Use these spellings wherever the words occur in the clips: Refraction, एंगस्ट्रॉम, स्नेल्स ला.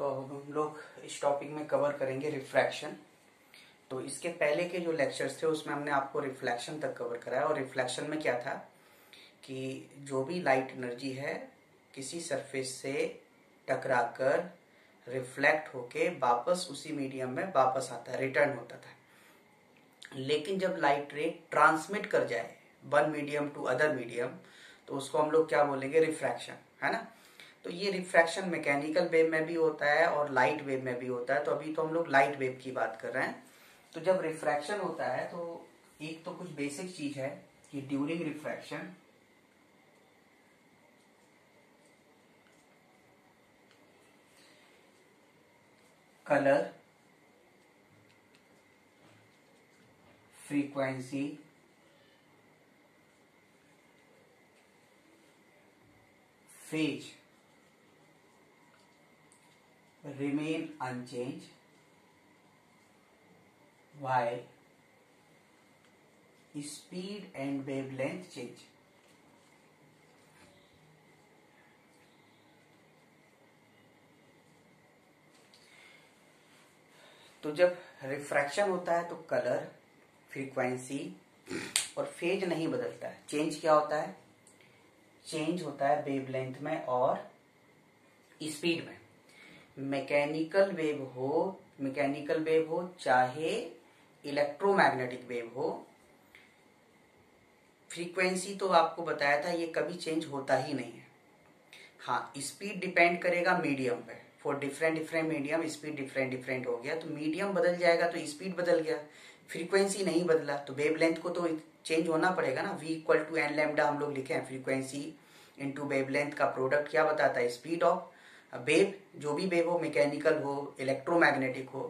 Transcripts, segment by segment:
तो अब हम लोग इस टॉपिक में कवर करेंगे रिफ्रैक्शन। तो इसके पहले के जो लेक्चर्स थे उसमें हमने आपको रिफ्लेक्शन तक कवर कराया, और रिफ्लेक्शन में क्या था कि जो भी लाइट एनर्जी है किसी सरफेस से टकराकर रिफ्लेक्ट होके वापस उसी मीडियम में वापस आता है, रिटर्न होता था। लेकिन जब लाइट रे ट्रांसमिट कर जाए one medium to other medium तो उसको हम लोग क्या बोलेंगे, रिफ्रैक्शन, है ना। तो ये रिफ्रैक्शन मैकेनिकल वेव में भी होता है और लाइट वेव में भी होता है। तो अभी तो हम लोग लाइट वेव की बात कर रहे हैं। तो जब रिफ्रैक्शन होता है तो एक तो कुछ बेसिक चीज है कि during refraction colour, frequency, phase remain unchange while speed and wavelength change। तो जब रिफ्रैक्शन होता है तो कलर, फ्रीक्वेंसी और फेज नहीं बदलता है। चेंज क्या होता है, चेंज होता है वेवलेंथ में और स्पीड में। मैकेनिकल वेव हो चाहे इलेक्ट्रोमैग्नेटिक वेव हो। फ्रीक्वेंसी तो आपको बताया था ये कभी चेंज होता ही नहीं है। हाँ, स्पीड डिपेंड करेगा मीडियम पे। For different medium speed different हो गया, तो मीडियम बदल जाएगा तो स्पीड बदल गया, फ्रीक्वेंसी नहीं बदला तो वेवलेंथ को तो चेंज होना पड़ेगा ना। v = n लैम्डा हम लोग लिखे हैं। फ्रीक्वेंसी इंटू वेवलेंथ का प्रोडक्ट क्या बताता है, स्पीड ऑफ वेव। जो भी वेव हो, मैकेनिकल हो, इलेक्ट्रोमैग्नेटिक हो,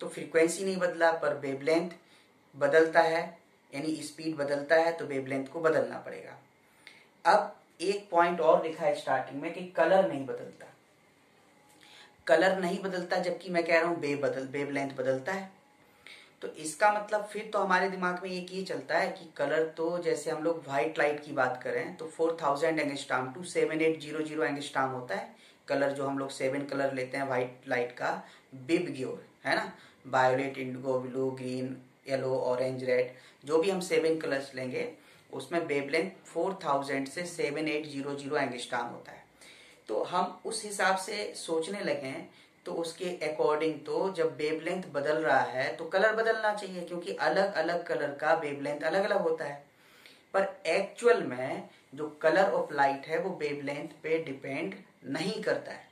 तो फ्रीक्वेंसी नहीं बदला पर वेवलेंथ बदलता है, यानी स्पीड बदलता है तो वेवलेंथ को बदलना पड़ेगा। अब एक पॉइंट और लिखा है स्टार्टिंग में कि कलर नहीं बदलता, जबकि मैं कह रहा हूं वेवलेंथ बदलता है। तो इसका मतलब फिर तो हमारे दिमाग में एक ये चलता है कि कलर तो, जैसे हम लोग व्हाइट लाइट की बात करें तो 4000 एंगस्ट्रॉम टू 7800 एंगस्ट्रॉम होता है कलर। जो हम लोग 7 कलर लेते हैं व्हाइट लाइट का, बिब ग्योर, है ना, violet, indigo, blue, green, yellow, orange, red, जो भी हम 7 कलर्स लेंगे उसमें वेवलेंथ 4000 से 7800 एंगस्ट्रॉम होता है। तो हम उस हिसाब से सोचने लगे तो उसके अकॉर्डिंग तो जब वेवलेंथ बदल रहा है तो कलर बदलना चाहिए, क्योंकि अलग अलग कलर का वेवलेंथ अलग अलग होता है। पर एक्चुअल में जो कलर ऑफ लाइट है वो वेवलेंथ पे डिपेंड नहीं करता है।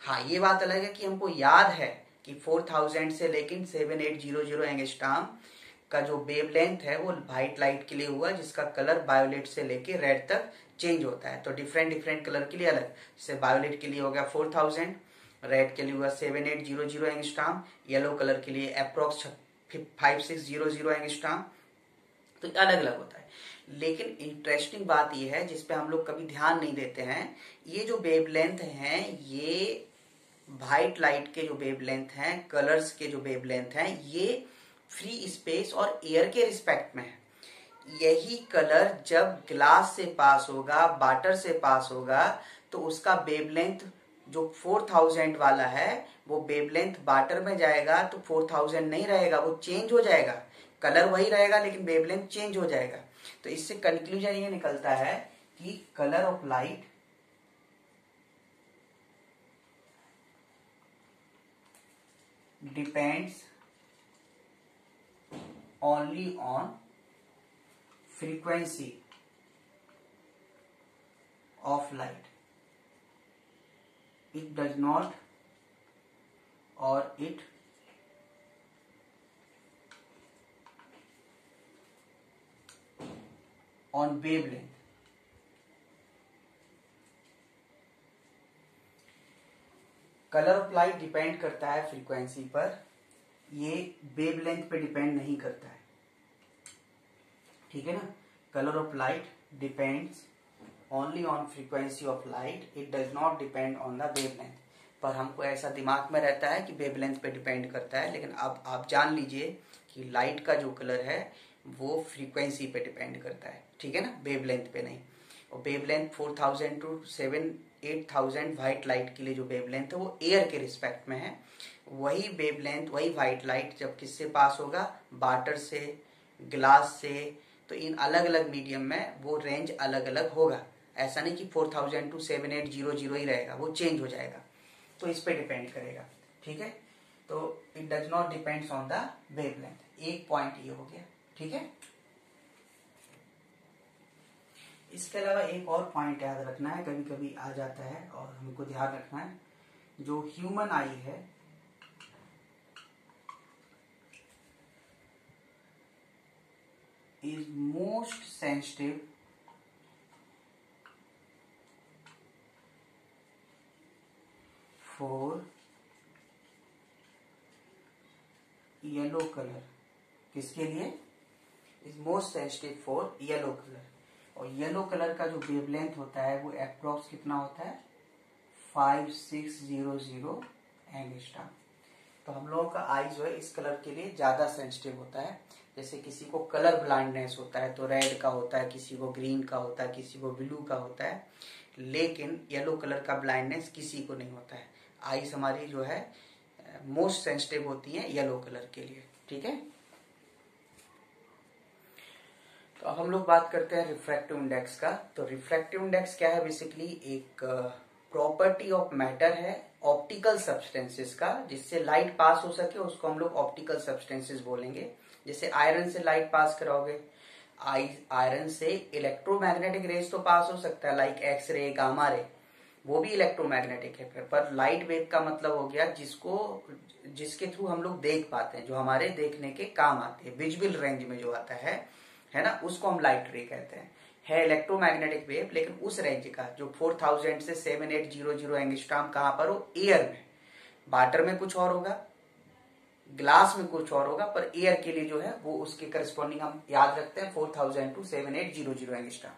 हाँ, ये बात अलग है कि हमको याद है कि 4000 से लेकिन 7800 एंगस्ट्रॉम का जो वेवलेंथ है वो व्हाइट लाइट के लिए हुआ, जिसका कलर वायोलेट से लेके रेड तक चेंज होता है। तो डिफरेंट कलर के लिए अलग, जैसे वायोलेट के लिए हो गया 4000, रेड के लिए हुआ 7800 एंगस्ट्रॉम, येलो कलर के लिए अप्रोक्स 5600 एंगस्ट्रॉम, तो अलग अलग होता है। लेकिन इंटरेस्टिंग बात यह है जिसपे हम लोग कभी ध्यान नहीं देते हैं, ये जो वेवलेंथ है ये व्हाइट लाइट के जो वेवलेंथ हैं, कलर्स के जो वेवलेंथ हैं, ये फ्री स्पेस और एयर के रिस्पेक्ट में है। यही कलर जब ग्लास से पास होगा, वाटर से पास होगा, तो उसका वेवलेंथ जो 4000 वाला है वो वेवलेंथ वाटर में जाएगा तो 4000 नहीं रहेगा, वो चेंज हो जाएगा। कलर वही रहेगा लेकिन वेवलेंथ चेंज हो जाएगा। तो इससे कंक्लूजन ये निकलता है कि colour of light depends only on frequency of light. It does not or it on wavelength. Colour of light depend करता है फ्रीक्वेंसी पर, ये वेवलेंथ पे डिपेंड नहीं करता है, ठीक है ना। Colour of light depends only on frequency of light, it does not depend on the wavelength. पर हमको ऐसा दिमाग में रहता है कि वेवलेंथ पे डिपेंड करता है, लेकिन अब आप जान लीजिए कि लाइट का जो कलर है वो फ्रीक्वेंसी पे डिपेंड करता है, ठीक है ना, वेवलेंथ पे नहीं। और वेवलेंथ 4000 टू 7 8000 वाइट लाइट के लिए जो वेवलेंथ है वो एयर के रिस्पेक्ट में है, वही वेवलेंथ वही वाइट लाइट जब किससे पास होगा, वाटर से, ग्लास से, तो इन अलग अलग मीडियम में वो रेंज अलग अलग होगा। ऐसा नहीं कि 4000 टू 7800 ही रहेगा, वो चेंज हो जाएगा, तो इस पे डिपेंड करेगा। ठीक है, तो it does not depends on the wavelength. एक पॉइंट ये हो गया। ठीक है, इसके अलावा एक और पॉइंट याद रखना है, कभी कभी आ जाता है और हमको ध्यान रखना है, जो ह्यूमन आई है, is most sensitive for yellow colour. किसके लिए? Is most sensitive for yellow colour. और येलो कलर का जो वेवलेंथ होता है वो अप्रॉक्स कितना होता है, 5600 एंगस्ट्रॉम। तो हम लोगों का आई जो है इस कलर के लिए ज्यादा सेंसिटिव होता है। जैसे किसी को कलर ब्लाइंडनेस होता है तो रेड का होता है, किसी को ग्रीन का होता है, किसी को ब्लू का होता है, लेकिन येलो कलर का ब्लाइंडनेस किसी को नहीं होता है। आईज हमारी जो है मोस्ट सेंसिटिव होती है येलो कलर के लिए। ठीक है, तो अब हम लोग बात करते हैं रिफ्रैक्टिव इंडेक्स का। तो रिफ्रैक्टिव इंडेक्स क्या है? बेसिकली एक प्रॉपर्टी ऑफ मैटर है ऑप्टिकल सब्सटेंसेस का, जिससे लाइट पास हो सके उसको हम लोग ऑप्टिकल सब्सटेंसेस बोलेंगे। जैसे आयरन से लाइट पास कराओगे, आयरन से इलेक्ट्रोमैग्नेटिक रेज तो पास हो सकता है, लाइक एक्सरे, गामा रे, वो भी इलेक्ट्रोमैग्नेटिक है, पर लाइट वेव का मतलब हो गया जिसको जिसके थ्रू हम लोग देख पाते हैं, जो हमारे देखने के काम आते हैं, विजुअल रेंज में जो आता है ना, उसको हम लाइट रे कहते हैं। है इलेक्ट्रोमैग्नेटिक वेव, लेकिन उस रेंज का जो 4000 से 7800 एंगस्ट्रॉम कहाँ पर हो, एयर में। वाटर में कुछ और होगा, ग्लास में कुछ और होगा, पर एयर के लिए जो है वो उसके करस्पॉन्डिंग हम याद रखते हैं 4000 टू 7800 एंगस्ट्रॉम।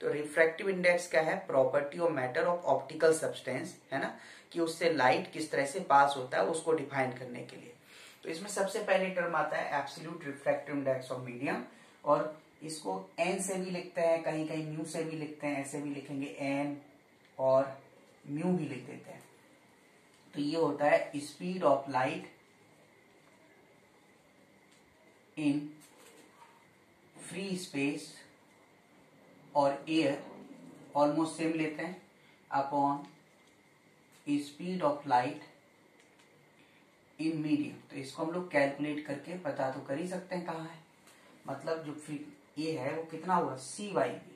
तो रिफ्रैक्टिव इंडेक्स क्या है? Property of matter of optical substance, है ना, कि उससे लाइट किस तरह से पास होता है उसको डिफाइन करने के लिए। तो इसमें सबसे पहले टर्म आता है absolute refractive index of medium, और इसको एन से भी लिखते हैं, कहीं कहीं म्यू से भी लिखते हैं, ऐसे भी लिखेंगे एन और म्यू भी लिख देते हैं। तो ये होता है speed of light in free space और एयर, ऑलमोस्ट सेम लेते हैं, upon speed of light in medium. तो इसको हम लोग कैलकुलेट करके पता तो कर ही सकते हैं कहाँ है, मतलब जो ये है वो कितना हुआ, CYB।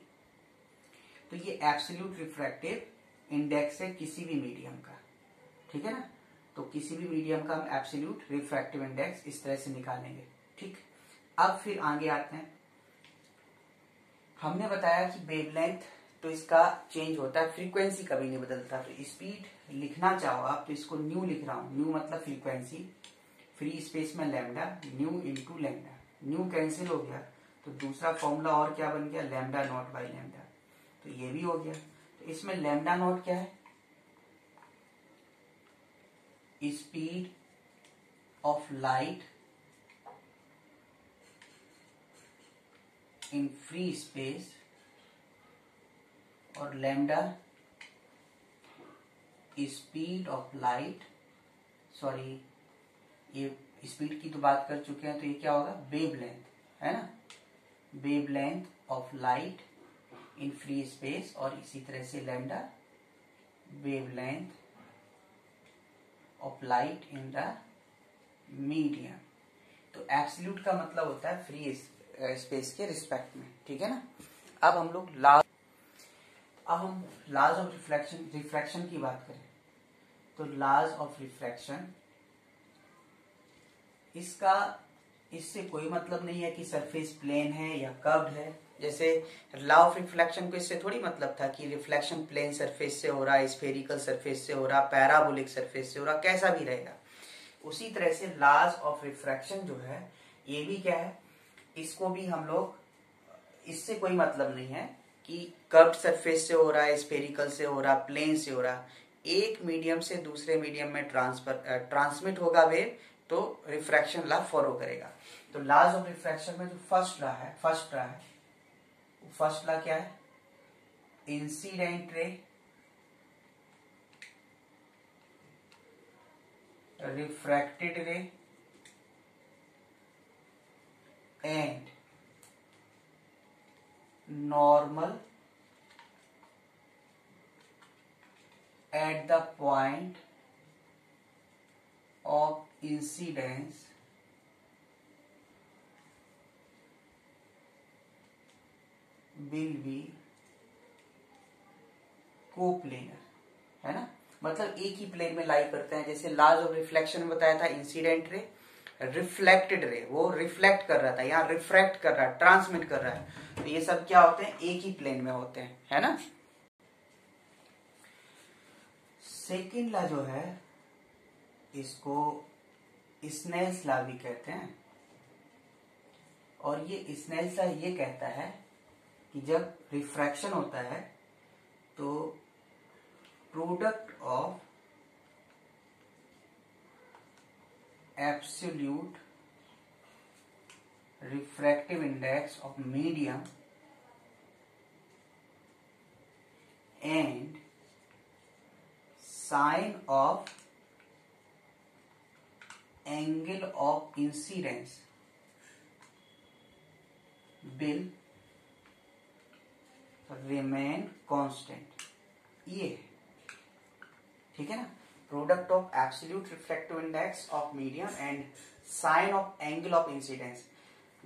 तो ये एब्सोल्यूट रिफ्रैक्टिव इंडेक्स है किसी भी मीडियम का। ठीक है ना, तो किसी भी मीडियम का हम एब्सोल्यूट रिफ्रैक्टिव इंडेक्स इस तरह से निकालेंगे। ठीक, अब फिर आगे आते हैं। हमने बताया कि वेवलेंथ तो इसका चेंज होता है, फ्रीक्वेंसी कभी नहीं बदलता। तो स्पीड लिखना चाहो आप तो इसको न्यू लिख रहा हूं, न्यू मतलब फ्रीक्वेंसी, फ्री स्पेस में lambda, nu into lambda, nu cancel हो गया, तो दूसरा फॉर्मूला और क्या बन गया, लैम्डा नॉट बाई लैम्डा। तो ये भी हो गया। तो इसमें लैम्डा नॉट क्या है, speed of light in free space, और lambda speed of light, sorry ये स्पीड की तो बात कर चुके हैं, तो ये क्या होगा, वेवलेंथ, है ना, wavelength of light in free space, और इसी तरह से lambda wavelength of light in the medium. तो एब्सोल्यूट का मतलब होता है फ्री स्पेस के रिस्पेक्ट में। ठीक है ना, अब हम लोग लाज ऑफ रिफ्रैक्शन की बात करें। तो लाज ऑफ रिफ्रैक्शन, इसका इससे कोई मतलब नहीं है कि सरफेस प्लेन है या कर्व्ड है। जैसे लॉ ऑफ रिफ्लेक्शन को इससे थोड़ी मतलब था कि रिफ्लेक्शन प्लेन सरफेस से हो रहा, स्फेरिकल सरफेस से हो रहा, पैराबोलिक सरफेस से हो रहा, कैसा भी रहेगा। उसी तरह से लाज ऑफ रिफ्रैक्शन जो है ये भी क्या है, इसको भी हम लोग, इससे कोई मतलब नहीं है कि कर्व्ड सरफेस से हो रहा, स्फेरिकल से हो रहा, प्लेन से हो रहा। एक मीडियम से दूसरे मीडियम में ट्रांसमिट होगा वेव, तो रिफ्रैक्शन लॉ फॉलो करेगा। तो लाज ऑफ रिफ्रैक्शन में जो फर्स्ट लॉ क्या है, incident ray refracted ray and normal at the point of incidence will be coplanar, है ना। मतलब एक ही प्लेन में लाई करते हैं। जैसे लाज ऑफ रिफ्लेक्शन में बताया था इंसिडेंट रे, रिफ्लेक्टेड रे, वो रिफ्लेक्ट कर रहा था, यहाँ रिफ्रैक्ट कर रहा है, ट्रांसमिट कर रहा है। तो ये सब क्या होते हैं, एक ही प्लेन में होते हैं, है ना। सेकेंड ला जो है इसको स्नेल्स ला भी कहते हैं। और ये स्नेल्स ला ये कहता है कि जब रिफ्रैक्शन होता है तो product of absolute refractive index of medium and sine of angle of incidence will remain constant, ये ठीक है ना। Product of absolute reflective index of medium and sine of angle of incidence.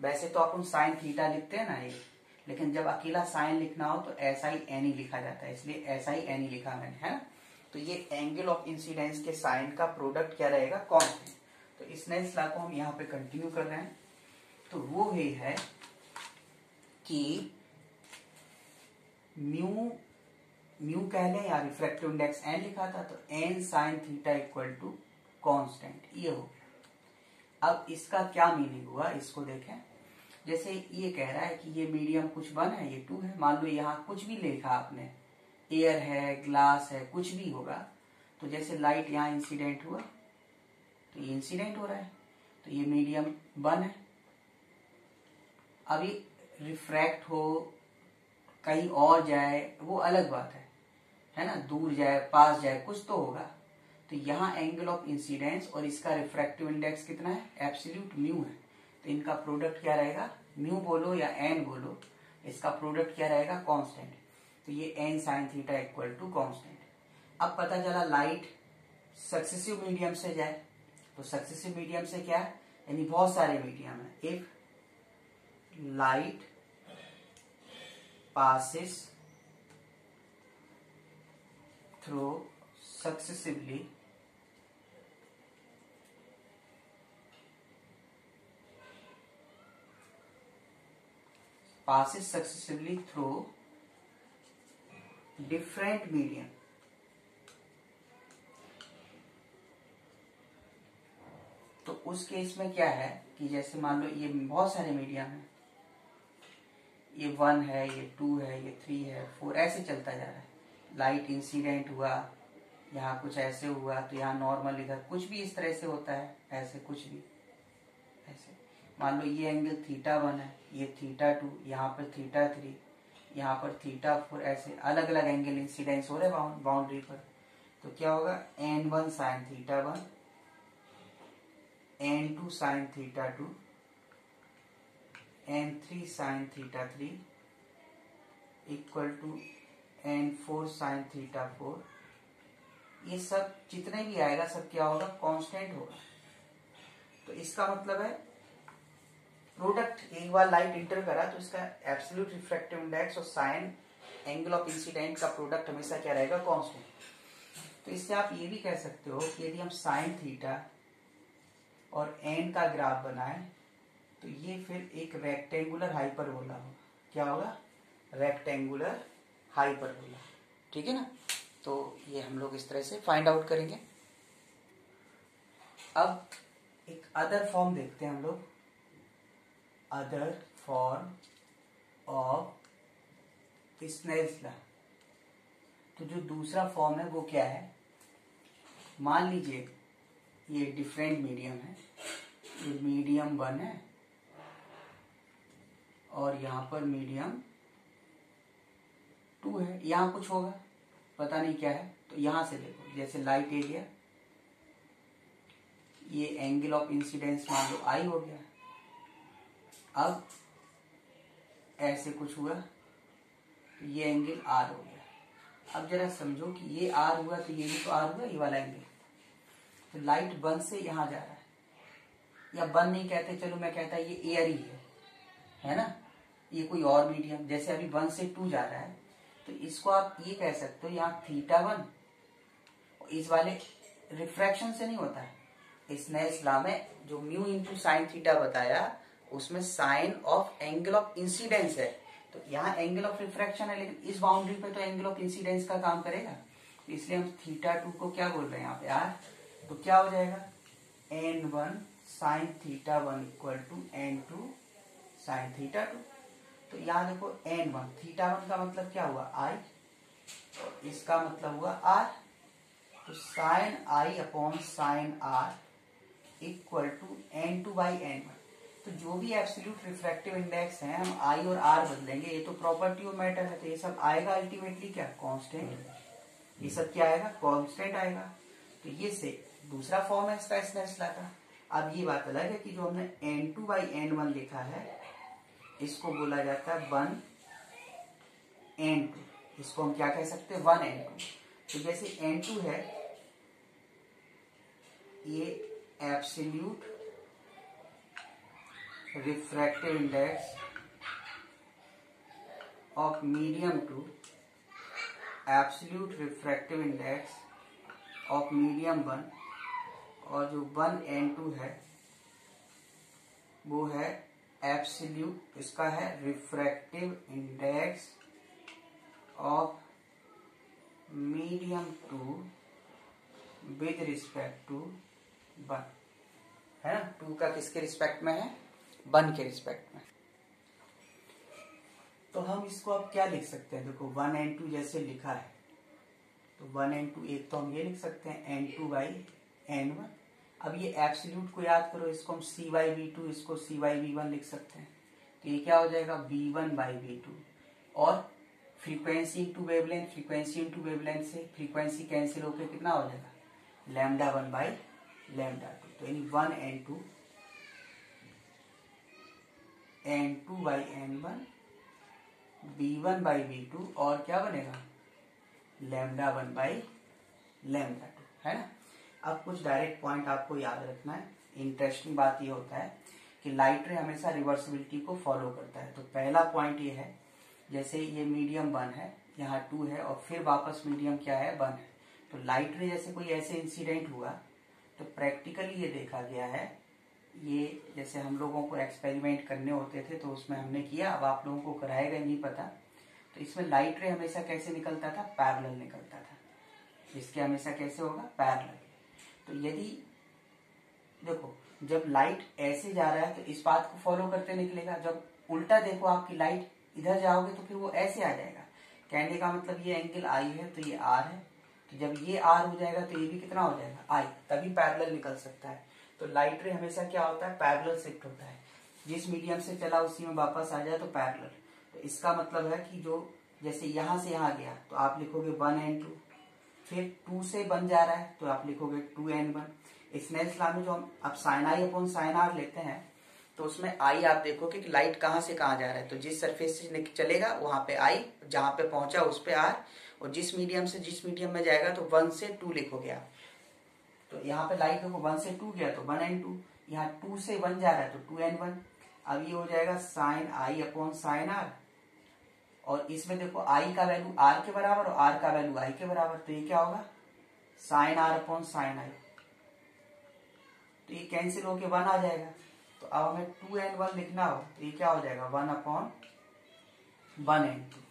वैसे तो अपन साइन थीटा लिखते हैं ना ये, लेकिन जब अकेला साइन लिखना हो तो SINE लिखा जाता है, इसलिए SINE लिखा मैंने, है ना। तो ये एंगल ऑफ इंसिडेंस के साइन का प्रोडक्ट क्या रहेगा, कांस्टेंट। तो इस नए स्लाइड को हम यहाँ पे कंटिन्यू कर रहे हैं। तो वो ही है कि म्यू कह लें या रिफ्रैक्टिव इंडेक्स एन लिखा था, तो N sine theta equal to constant, ये हो गया। अब इसका क्या मीनिंग हुआ, इसको देखें। जैसे ये कह रहा है कि ये मीडियम कुछ वन है, ये टू है, मान लो यहाँ कुछ भी लिखा आपने, एयर है, ग्लास है, कुछ भी होगा। तो जैसे लाइट यहाँ इंसिडेंट हुआ, तो ये इंसिडेंट हो रहा है, तो ये मीडियम वन है। अभी रिफ्रैक्ट हो, कहीं और जाए, वो अलग बात है ना, दूर जाए, पास जाए, कुछ तो होगा। तो यहाँ एंगल ऑफ इंसिडेंस और इसका रिफ्रैक्टिव इंडेक्स कितना है, एब्सोल्यूट म्यू है। तो इनका प्रोडक्ट क्या रहेगा, म्यू बोलो या एन बोलो, इसका प्रोडक्ट क्या रहेगा, कांस्टेंट। तो ये N sine theta equal to constant. अब पता चला लाइट सक्सेसिव मीडियम से जाए, तो सक्सेसिव मीडियम से क्या है, यानी बहुत सारे मीडियम है। If light passes through successively through different medium तो उस केस में क्या है कि जैसे मान लो ये बहुत सारे मीडियम है, ये वन है, ये टू है, ये थ्री है, फोर, ऐसे चलता जा रहा है। लाइट इंसिडेंट हुआ, यहाँ कुछ ऐसे हुआ, तो यहाँ नॉर्मल लिखा, कुछ भी इस तरह से होता है, ऐसे कुछ भी ऐसे। मान लो ये एंगल थीटा वन है, ये थीटा टू, यहाँ पर थीटा थ्री, यहाँ पर थीटा फोर, ऐसे अलग अलग एंगल इंसिडेंस हो रहे बाउंड्री पर। तो क्या होगा, N one sine theta one, N two sine theta two, n3 sine theta three equal to n4 sine theta four. ये सब जितने भी आएगा सब क्या होगा, कांस्टेंट होगा। तो इसका मतलब है प्रोडक्ट, एक बार लाइट इंटर करा तो इसका एब्सोल्यूट रिफ्रैक्टिव इंडेक्स और साइन एंगल ऑफ इंसिडेंट का प्रोडक्ट हमेशा क्या रहेगा, कांस्टेंट। तो इससे आप ये भी कह सकते हो कि यदि हम साइन थीटा और एन का ग्राफ बनाए तो ये फिर एक रेक्टेंगुलर हाइपरबोला होगा। क्या होगा, रेक्टेंगुलर हाइपरबोला, ठीक है ना। तो ये हम लोग इस तरह से फाइंड आउट करेंगे। अब एक अदर फॉर्म देखते हैं हम लोग, other form of Snell's law. तो जो दूसरा फॉर्म है वो क्या है, मान लीजिए ये डिफरेंट मीडियम है, ये मीडियम वन है और यहाँ पर मीडियम टू है, यहाँ कुछ होगा, पता नहीं क्या है। तो यहाँ से देखो, जैसे लाइट एरिया ये एंगल ऑफ इंसिडेंस मान लो आई हो गया। अब ऐसे कुछ हुआ तो ये एंगल आर हो गया। अब जरा समझो कि ये आर हुआ तो ये भी तो आर हुआ, ये वाला एंगल। तो लाइट बन से यहाँ जा रहा है, या बन नहीं कहते, चलो मैं कहता ये एयर ही है ना, ये कोई और मीडियम। जैसे अभी बन से टू जा रहा है तो इसको आप ये कह सकते हो यहाँ थीटा वन। इस वाले रिफ्रैक्शन से नहीं होता है, इस नए इस्लाम में जो म्यू इंटू साइन थीटा बताया उसमें sine of angle of incidence है, तो यहाँ एंगल ऑफ रिफ्रैक्शन है, लेकिन इस बाउंड्री पे तो एंगल ऑफ इंसिडेंस का काम करेगा, तो इसलिए हम थीटा टू को क्या बोल रहे हैं यहाँ पे यार। तो क्या हो जाएगा N one sine theta one equal to N two sine theta two. तो यहाँ देखो एन वन, थीटा वन का मतलब क्या हुआ आई, तो इसका मतलब हुआ आर। तो sine I upon sine are equal to N two by N one. तो जो भी एब्सोल्यूट रिफ्रैक्टिव इंडेक्स है हम आई और आर बदलेंगे, ये तो प्रॉपर्टी ऑफ मैटर है, तो ये सब आएगा अल्टीमेटली क्या कांस्टेंट, ये सब क्या आएगा कांस्टेंट आएगा। तो ये से दूसरा फॉर्म है इसका स्नेस ला का। अब ये बात अलग है कि जो हमने N two by N one लिखा है इसको बोला जाता है वन एन टू, इसको हम क्या कह सकते हैं वन एन टू। तो जैसे एन टू है ये absolute refractive index of medium two absolute refractive index of medium one, और जो वन एन टू है वो है एब्सोल्यूट, इसका है refractive index of medium two with respect to one, है ना। टू का किसके रिस्पेक्ट में है, वन के रिस्पेक्ट में। तो हम इसको अब क्या लिख सकते हैं, देखो वन एन टू जैसे लिखा है, तो वन एन टू एक तो हम ये लिख सकते हैं N two by N one. अब ये एब्सोल्यूट को याद करो, इसको हम सी बाई वी टू, इसको सी बाई वी वन लिख सकते हैं। तो ये क्या हो जाएगा we one by we two, और frequency into wavelength, frequency into wavelength से फ्रीक्वेंसी कैंसिल होकर कितना हो जाएगा lambda one by lambda two. तो यानी one N two by N one B one by B two, और क्या बनेगा lambda one by lambda two, है ना। अब कुछ डायरेक्ट पॉइंट आपको याद रखना है। इंटरेस्टिंग बात ये होता है कि लाइट रे हमेशा रिवर्सिबिलिटी को फॉलो करता है। तो पहला पॉइंट ये है, जैसे ये मीडियम वन है, यहाँ टू है, और फिर वापस मीडियम क्या है वन है। तो लाइट रे जैसे कोई ऐसे इंसिडेंट हुआ तो प्रैक्टिकली ये देखा गया है, ये जैसे हम लोगों को एक्सपेरिमेंट करने होते थे तो उसमें हमने किया, अब आप लोगों को कराएगा नहीं पता। तो इसमें लाइट रे हमेशा कैसे निकलता था, पैरेलल निकलता था, इसके हमेशा कैसे होगा पैरेलल। तो यदि देखो जब लाइट ऐसे जा रहा है तो इस बात को फॉलो करते निकलेगा, जब उल्टा देखो आपकी लाइट इधर जाओगे तो फिर वो ऐसे आ जाएगा। कहने का मतलब ये एंगल आई है तो ये आर है, तो जब ये आर हो जाएगा तो ये भी कितना हो जाएगा आई, तभी पैरेलल निकल सकता है। तो लाइट रे हमेशा क्या होता है पैरेलल शिफ्ट होता है, जिस मीडियम से चला उसी में वापस आ जाए तो पैरेलल। तो इसका मतलब है कि जो जैसे यहाँ से यहाँ गया तो आप लिखोगे वन एन टू, फिर टू से बन जा रहा है तो आप लिखोगे टू एन वन। इसमें इस्लाम में जो हम अब साइन आई अपॉन साइन आर लेते हैं तो उसमें आई आप देखोगे कि लाइट कहाँ से कहाँ जा रहा है, तो जिस सरफेस से चलेगा वहां पे आई, जहां पे पहुंचा उस पे आर, और जिस मीडियम से जिस मीडियम में जाएगा तो वन से टू लिखोगे आप। तो यहाँ पे लाइट देखो वन से टू गया तो वन एन टू, यहाँ टू से वन जा रहा है तो टू एन वन। अब ये हो जाएगा sine I upon sine are, और इसमें देखो आई का वैल्यू आर के बराबर और आर का वैल्यू आई के बराबर, तो ये क्या होगा sine r upon sine i. तो ये कैंसिल होके वन आ जाएगा। तो अब हमें टू एन वन लिखना हो तो ये क्या हो जाएगा one upon one N two.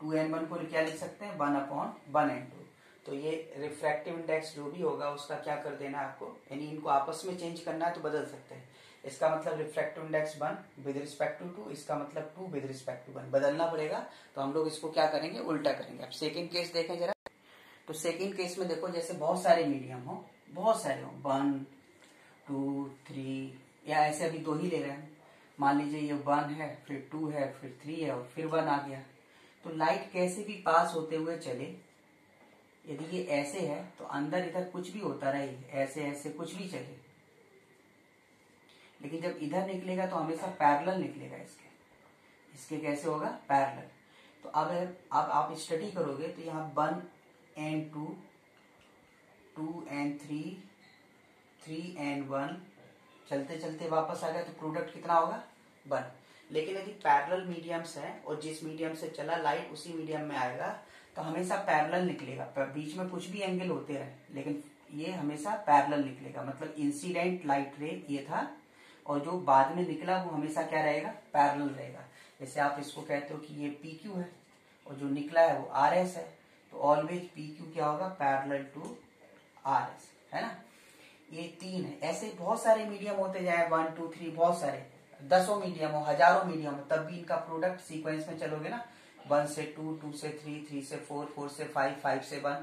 Two n one को क्या लिख सकते हैं one upon one N two. तो ये रिफ्रैक्टिव इंडेक्स जो भी होगा उसका क्या कर देना आपको, यानी इनको आपस में चेंज करना है तो बदल सकते हैं। इसका मतलब refractive index one with respect to two, इसका मतलब two with respect to one, बदलना पड़ेगा। तो हम लोग इसको क्या करेंगे उल्टा करेंगे। अब सेकेंड केस देखें जरा, तो सेकेंड केस में देखो जैसे बहुत सारे मीडियम हो, बहुत सारे हो, वन टू थ्री, या ऐसे अभी दो ही ले रहे हैं, मान लीजिए ये वन है फिर टू है फिर थ्री है और फिर वन आ गया। तो लाइट कैसे भी पास होते हुए चले, यदि ये ऐसे है तो अंदर इधर कुछ भी होता रहे, ऐसे ऐसे कुछ भी चले लेकिन जब इधर निकलेगा तो हमेशा पैरेलल निकलेगा इसके कैसे होगा पैरेलल। तो अब आप स्टडी करोगे तो यहाँ 1 एंड 2, 2 एंड 3, 3 एंड 1 चलते चलते वापस आ गया तो प्रोडक्ट कितना होगा 1। लेकिन यदि पैरेलल मीडियम्स है और जिस मीडियम से चला लाइट उसी मीडियम में आएगा तो हमेशा पैरेलल निकलेगा। बीच में कुछ भी एंगल होते रहे लेकिन ये हमेशा पैरेलल निकलेगा। मतलब इंसिडेंट लाइट रे ये था और जो बाद में निकला वो हमेशा क्या रहेगा पैरेलल रहेगा। जैसे आप इसको कहते हो कि ये PQ है और जो निकला है वो RS है तो ऑलवेज PQ क्या होगा पैरेलल टू RS है ना। ये 3 है। ऐसे बहुत सारे मीडियम होते जाए 1 2 3 बहुत सारे दसों मीडियम हो हजारों मीडियम हो तब भी इनका प्रोडक्ट सीक्वेंस में चलोगे ना 1 से 2, 2 से 3, 3 से 4, 4 से 5, 5 से 1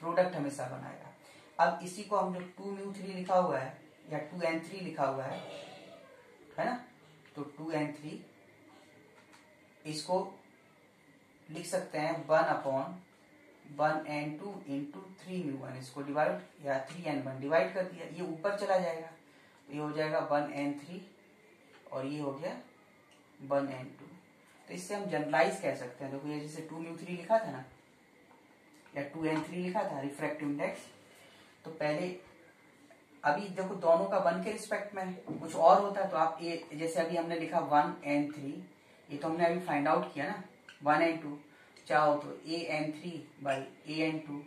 प्रोडक्ट हमेशा बनाएगा। अब इसी को हम जो 2μ3 लिखा हुआ है या 2n3 लिखा हुआ है ना तो 2n3 इसको लिख सकते हैं 1/(1n2)/3μ1 इसको डिवाइड या 3n1 डिवाइड कर दिया ये ऊपर चला जाएगा तो ये हो जाएगा 1n3 और ये हो गया 1n2। तो इससे हम जनरलाइज कह सकते हैं। देखो ये जैसे 2μ3 लिखा था ना या 2n3 लिखा था रिफ्रैक्टिव इंडेक्स तो पहले अभी देखो दोनों का 1 के रिस्पेक्ट में कुछ और होता है तो आप ये जैसे अभी हमने लिखा 1n3 ये तो हमने अभी फाइंड आउट किया ना 1n2 चाहो तो an3/an2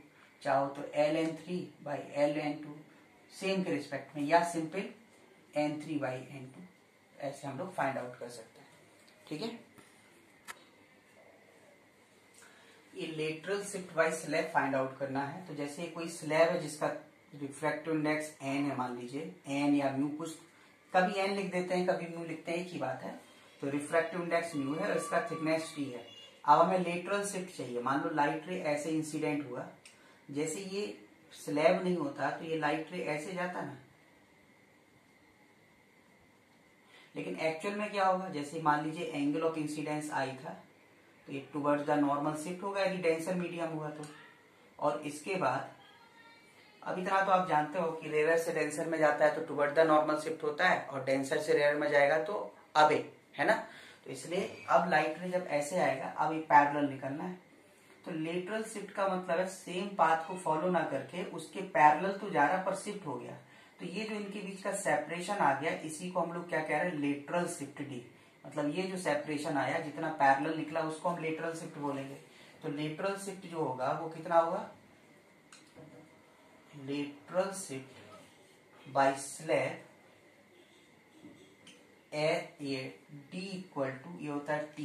चाहो तो ln3/ln2 सेम के रिस्पेक्ट में या सिंपल n3/n2 ऐसे हम लोग फाइंड आउट कर सकते हैं। ठीक है ये lateral shift wise slab find out करना है। तो जैसे कोई स्लैब है जिसका रिफ्रैक्टिव इंडेक्स n है मान लीजिए n या म्यू कुछ कभी n लिख देते हैं कभी म्यू लिखते हैं एक ही बात है। तो रिफ्रैक्टिव इंडेक्स म्यू है और इसका थिकनेस t है। अब हमें लेटरल शिफ्ट चाहिए। मान लो लाइट रे ऐसे इंसिडेंट हुआ जैसे ये स्लैब नहीं होता तो ये लाइट रे ऐसे जाता ना लेकिन एक्चुअल में क्या होगा जैसे मान लीजिए एंगल ऑफ इंसिडेंस आई था तो ये टुवर्ड्स द नॉर्मल शिफ्ट होगा यदि डेंसर मीडियम हुआ तो। और इसके बाद अब इतना तो आप जानते हो कि रेयर से डेंसर में जाता है तो टुवर्ड द नॉर्मल शिफ्ट होता है और डेंसर से रेयर में जाएगा तो अबे है ना। तो इसलिए अब लाइट रे जब ऐसे आएगा अब ये पैरेलल निकलना है तो लेटरल शिफ्ट का मतलब है सेम पाथ को फॉलो ना करके उसके पैरेलल तो जा रहा पर शिफ्ट हो गया तो ये जो इनके बीच का सेपरेशन आ गया इसी को हम लोग क्या कह रहे हैं लेटरल शिफ्ट डी। मतलब ये जो सेपरेशन आया जितना पैरेलल निकला उसको हम लेटरल शिफ्ट बोलेंगे। तो लेटरल शिफ्ट जो होगा वो कितना होगा lateral shift by slab d = ये होता है t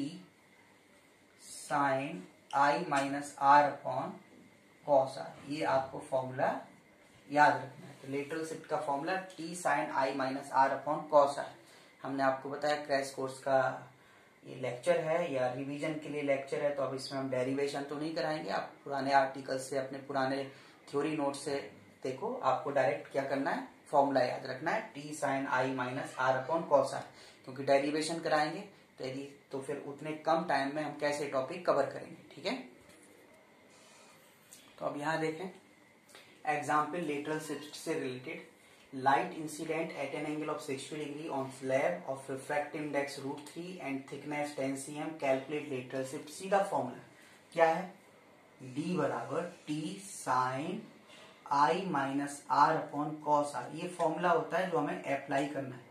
sin i - r/cos r। ये आपको फॉर्मूला याद रखना है। तो लेटरल शिफ्ट का formula t sin i - r/cos r हमने आपको बताया क्रैश कोर्स का ये लेक्चर है या रिवीजन के लिए लेक्चर है तो अब इसमें हम डेरिवेशन तो नहीं कराएंगे। आप पुराने आर्टिकल से अपने पुराने थ्योरी नोट से देखो आपको डायरेक्ट क्या करना है फॉर्मूला याद रखना है t sin i - r/cos r क्योंकि डेरिवेशन कराएंगे तो यदि तो फिर उतने कम टाइम में हम कैसे टॉपिक कवर करेंगे। ठीक है तो अब यहाँ देखें एग्जाम्पल लेटरल शिफ्ट से related light incident at an angle of 60° on slab of refractive index √3 and thickness 10 cm calculate lateral shift। सीधा फॉर्मूला क्या है d = t sin i - r/cos r ये फॉर्मूला होता है जो हमें अप्लाई करना है।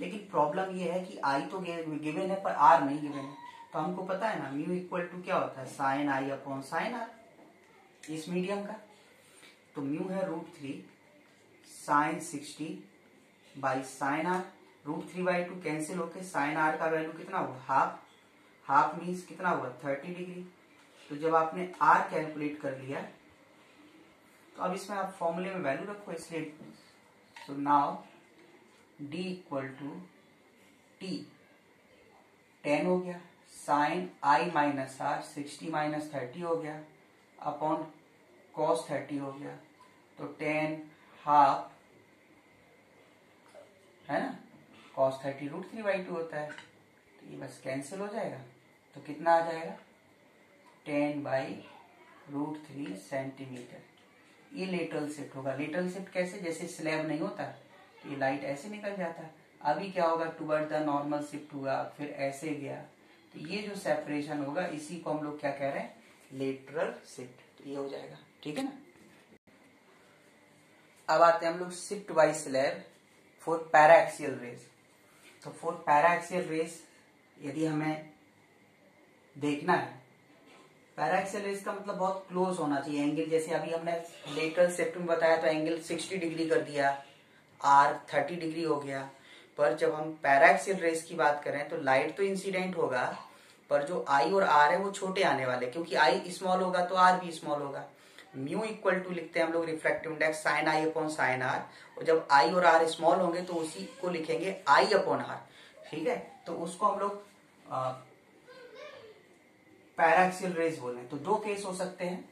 लेकिन प्रॉब्लम ये है कि i तो गिवन है पर r नहीं गिवन है तो हमको पता है ना μ = क्या होता है sin i sin r इस मीडियम का। तो μ है sin 60 by sin r √3/2 cancel होके sin r का वैल्यू कितना हुआ हाफ मीन्स कितना हुआ 30°। तो जब आपने r कैलकुलेट कर लिया तो अब इसमें आप फॉर्मूले में वैल्यू रखो इसलिए तो नाउ d = t 10 हो गया sin i - r 60 - 30 हो गया अपॉन cos 30 हो गया तो 10 ½ है ना cos 30 √3/2 होता है तो ये बस कैंसिल हो जाएगा तो कितना आ जाएगा 10/√3 cm। ये लेटरल शिफ्ट होगा। लेटरल शिफ्ट कैसे जैसे स्लैब नहीं होता तो ये लाइट ऐसे निकल जाता अभी क्या होगा, टुवर्ड द नॉर्मल शिफ्ट हुआ, फिर ऐसे गया, तो ये जो सेपरेशन होगा इसी को हम लोग क्या कह रहे हैं, लेटरल शिफ्ट। तो ये हो जाएगा, ठीक है ना। अब आते हैं हम लोग shift by slab for paraxial rays. तो फॉर पैराएक्सियल रेस यदि हमें देखना है, पैराएक्सियल रेस का मतलब बहुत क्लोज होना चाहिए एंगल। जैसे अभी हमने लेटरल शिफ्ट में बताया तो एंगल 60 डिग्री कर दिया, आर 30 डिग्री हो गया, पर जब हम पैराएक्सियल रेस की बात करें तो लाइट तो इंसिडेंट होगा, पर जो आई और आर है वो छोटे आने वाले, क्योंकि आई स्मॉल होगा तो आर भी स्मॉल होगा। म्यू इक्वल टू लिखते हैं हम लोग refractive index sine I upon sine are, और जब आई और आर स्मॉल होंगे तो उसी को लिखेंगे आई अपॉन आर, ठीक है। तो उसको हम लोग पैराएक्सियल रेस बोलें। तो दो केस हो सकते हैं,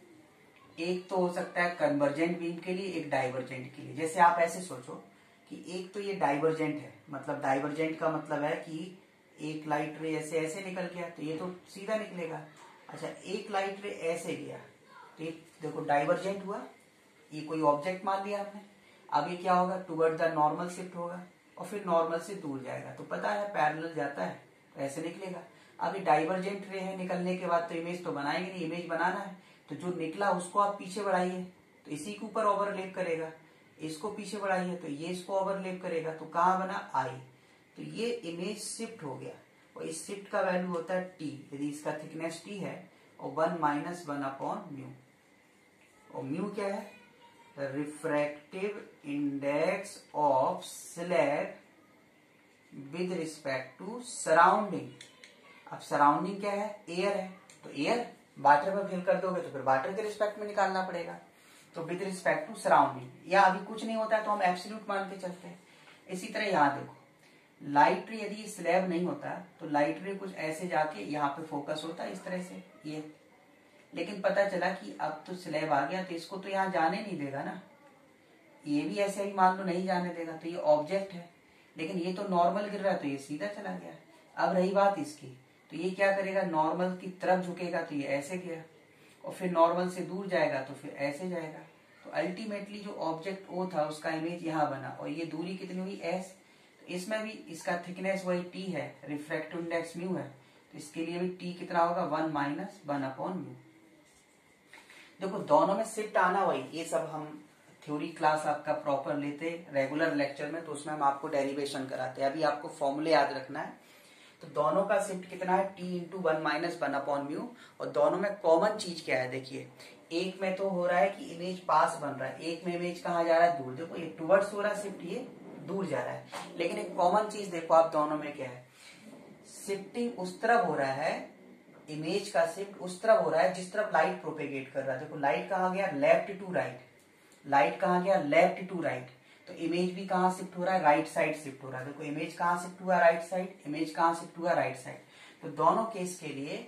एक तो हो सकता है कन्वर्जेंट बीम के लिए, एक डाइवर्जेंट के लिए। जैसे आप ऐसे सोचो कि एक तो ये डाइवर्जेंट है, मतलब डाइवर्जेंट का मतलब है कि एक लाइट रे ऐसे ऐसे निकल गया तो ये तो सीधा निकलेगा। अच्छा, एक लाइट रे ऐसे गया तो ये देखो डाइवर्जेंट हुआ, ये कोई ऑब्जेक्ट मान लिया आपने। अब ये क्या होगा, टुवर्ड द नॉर्मल शिफ्ट होगा और फिर नॉर्मल से दूर जाएगा, तो पता है पैरेलल जाता है तो ऐसे निकलेगा। अब ये डाइवर्जेंट रे है, निकलने के बाद तो इमेज तो बनाएंगे नहीं, इमेज बनाना है तो जो निकला उसको आप पीछे बढ़ाइए तो इसी के ऊपर ओवरलैप करेगा, इसको पीछे बढ़ाइए तो ये इसको ओवरलैप करेगा, तो कहाँ बना आई। तो ये इमेज शिफ्ट हो गया और इस शिफ्ट का वैल्यू होता है टी, यदि इसका थिकनेस टी है, और 1 - 1 अपॉन म्यू, और म्यू क्या है, refractive index of slab with respect to surrounding. अब सराउंडिंग क्या है, एयर है, तो एयर वाटर में फिल कर दोगे तो फिर वाटर के रिस्पेक्ट में निकालना पड़ेगा, तो विद रिस्पेक्ट टू सराउंडिंग। या अभी कुछ नहीं होता है तो हम एब्सोल्यूट मान के चलते हैं। इसी तरह यहाँ देखो, लाइट रे यदि स्लैब नहीं होता तो लाइट रे कुछ ऐसे जाके यहाँ पे फोकस होता है इस तरह से ये, लेकिन पता चला कि अब तो स्लैब आ गया तो इसको तो यहाँ जाने नहीं देगा ना, ये भी ऐसे ही मान लो नहीं जाने देगा, तो ये ऑब्जेक्ट है, लेकिन ये तो नॉर्मल गिर रहा है तो ये सीधा चला गया। अब रही बात इसकी, तो ये क्या करेगा, नॉर्मल की तरफ झुकेगा तो ये ऐसे गया, और फिर नॉर्मल से दूर जाएगा तो फिर ऐसे जाएगा। तो अल्टीमेटली जो ऑब्जेक्ट ओ था उसका इमेज यहाँ बना, और ये दूरी कितनी हुई एस, तो इसमें भी इसका थिकनेस वही टी है, रिफ्रैक्टिव इंडेक्स म्यू है, तो इसके लिए भी टी कितना होगा, 1 - 1 अपॉन म्यू। देखो दोनों में शिफ्ट आना वही, ये सब हम थ्योरी क्लास आपका प्रॉपर लेते रेगुलर लेक्चर में तो उसमें हम आपको डेरिवेशन कराते हैं, अभी आपको फॉर्मूले याद रखना है। तो दोनों का शिफ्ट कितना है, टी इंटू 1 - 1 अपॉन म्यू, और दोनों में कॉमन चीज क्या है, देखिए एक में तो हो रहा है कि इमेज पास बन रहा है, एक में इमेज कहाँ जा रहा है, दूर। देखो ये टुवर्ड्स हो रहा है शिफ्ट, ये दूर जा रहा है, लेकिन एक कॉमन चीज देखो आप दोनों में क्या है, शिफ्टिंग उस तरफ हो रहा है, इमेज का शिफ्ट उस तरफ हो रहा है जिस तरफ लाइट प्रोपेगेट कर रहा है। देखो लाइट कहाँ गया, लेफ्ट टू राइट, लाइट कहाँ गया, लेफ्ट टू राइट, तो इमेज भी कहाँ शिफ्ट हो रहा है, राइट साइड शिफ्ट हो रहा है। देखो इमेज कहाँ शिफ्ट हुआ, राइट साइड, इमेज कहाँ शिफ्ट हुआ, राइट साइड। तो दोनों केस के लिए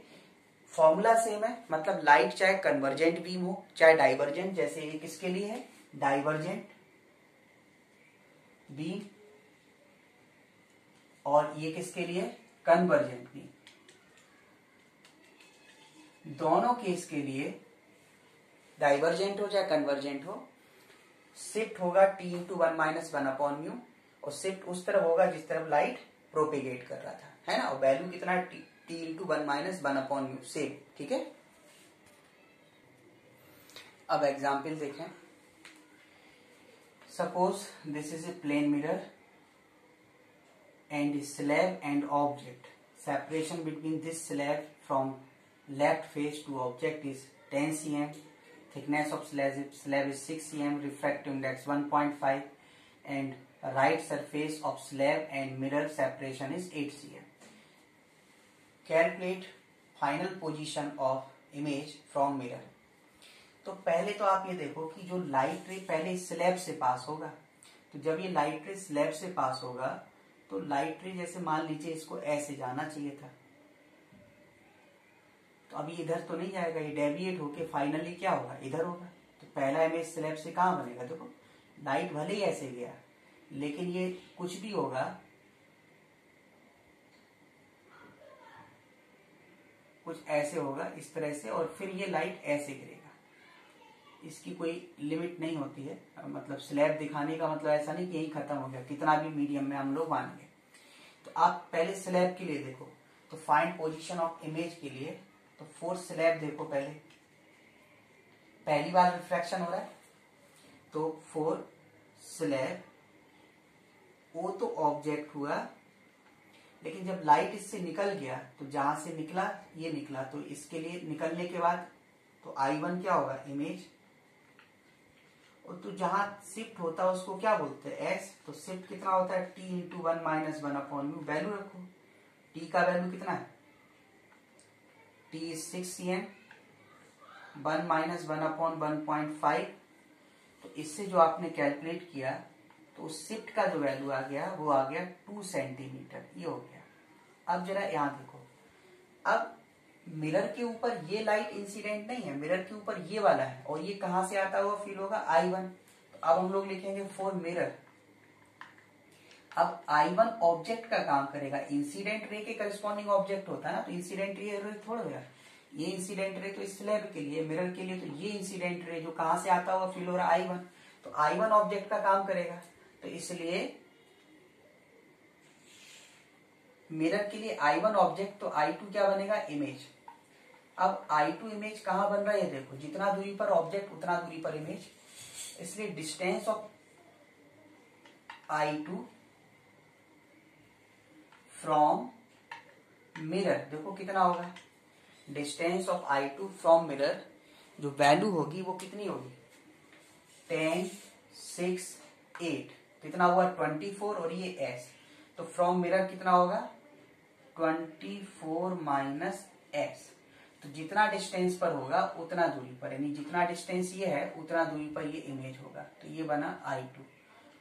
फॉर्मूला सेम है, मतलब लाइट चाहे कन्वर्जेंट बीम हो चाहे डाइवर्जेंट, जैसे ये किसके लिए है, डाइवर्जेंट बीम, और ये किसके लिए, कन्वर्जेंट बीम। दोनों केस के लिए डाइवर्जेंट हो चाहे कन्वर्जेंट हो, शिफ्ट होगा टी इंटू 1 - 1 अपॉन म्यू, और शिफ्ट उस तरफ होगा जिस तरफ लाइट प्रोपेगेट कर रहा था, है ना। और वैल्यू कितना, T into 1 - 1 upon mu, same, ठीक है। अब एग्जाम्पल देखें, suppose this is a plane mirror and slab and object, separation between this slab from left face to object is 10 cm, thickness of slab is 6 cm, refractive index 1.5, and right surface of slab and mirror separation is 8 cm. Calculate final position of image from mirror. तो पहले तो आप ये देखो कि जो light रे पहले स्लैब से पास होगा, तो जब ये लाइट रे स्लैब से पास होगा तो लाइट रे जैसे मान लीजिए इसको ऐसे जाना चाहिए था, तो अभी इधर तो नहीं जाएगा, ये डेविएट होके फाइनली क्या होगा, इधर होगा। तो पहला इमेज स्लैब से कहाँ बनेगा, देखो लाइट भले ही ऐसे गया लेकिन ये कुछ भी होगा, कुछ ऐसे होगा इस तरह से, और फिर ये लाइट ऐसे गिरेगा। इसकी कोई लिमिट नहीं होती है, मतलब स्लैब दिखाने का मतलब ऐसा नहीं कि यही खत्म हो गया, कितना भी मीडियम में हम लोग मानेंगे। तो आप पहले स्लैब के लिए देखो, तो फाइंड पोजीशन ऑफ इमेज के लिए तो फोर्थ स्लैब देखो, पहले पहली बार रिफ्रैक्शन हो रहा है तो फोर स्लैब ओ तो ऑब्जेक्ट हुआ, लेकिन जब लाइट इससे निकल गया तो जहां से निकला ये निकला, तो इसके लिए निकलने के बाद तो I1 क्या होगा इमेज, और तो जहां शिफ्ट होता है उसको क्या बोलते हैं S, तो शिफ्ट कितना होता है T इंटू 1 माइनस 1/u, वैल्यू रखो T का वैल्यू कितना है T 6cm 1 माइनस 1/1.5, तो इससे जो आपने कैलकुलेट किया तो शिफ्ट का जो वैल्यू आ गया वो आ गया 2 सेंटीमीटर, ये हो गया। अब जरा यहाँ देखो, अब मिरर के ऊपर ये लाइट इंसिडेंट नहीं है, मिरर के ऊपर ये वाला है, और ये कहाँ से आता हुआ फील होगा I1। तो अब हम लोग लिखेंगे फॉर मिरर, अब I1 ऑब्जेक्ट का काम करेगा, इंसिडेंट रे के करस्पॉन्डिंग ऑब्जेक्ट होता है ना, तो इंसिडेंट रे थोड़ा यार, ये इंसिडेंट रे तो इस स्लैब के लिए, मिरर के लिए, तो ये इंसिडेंट रे जो कहाँ से आता हुआ फील हो रहा I1, तो I1 ऑब्जेक्ट का काम करेगा, तो इसलिए मिरर के लिए I1 ऑब्जेक्ट, तो I2 क्या बनेगा इमेज। अब I2 इमेज कहाँ बन रहा है ये देखो, जितना दूरी पर ऑब्जेक्ट उतना दूरी पर इमेज, इसलिए distance of I2 from mirror देखो कितना होगा, distance of I2 from mirror जो वैल्यू होगी वो कितनी होगी 10, 6, 8 कितना हुआ 24, और ये S, तो फ्रॉम मिरर कितना होगा 24 माइनस S, तो जितना डिस्टेंस पर होगा उतना दूरी पर, यानी जितना डिस्टेंस ये है उतना दूरी पर ये इमेज होगा, तो ये बना I2,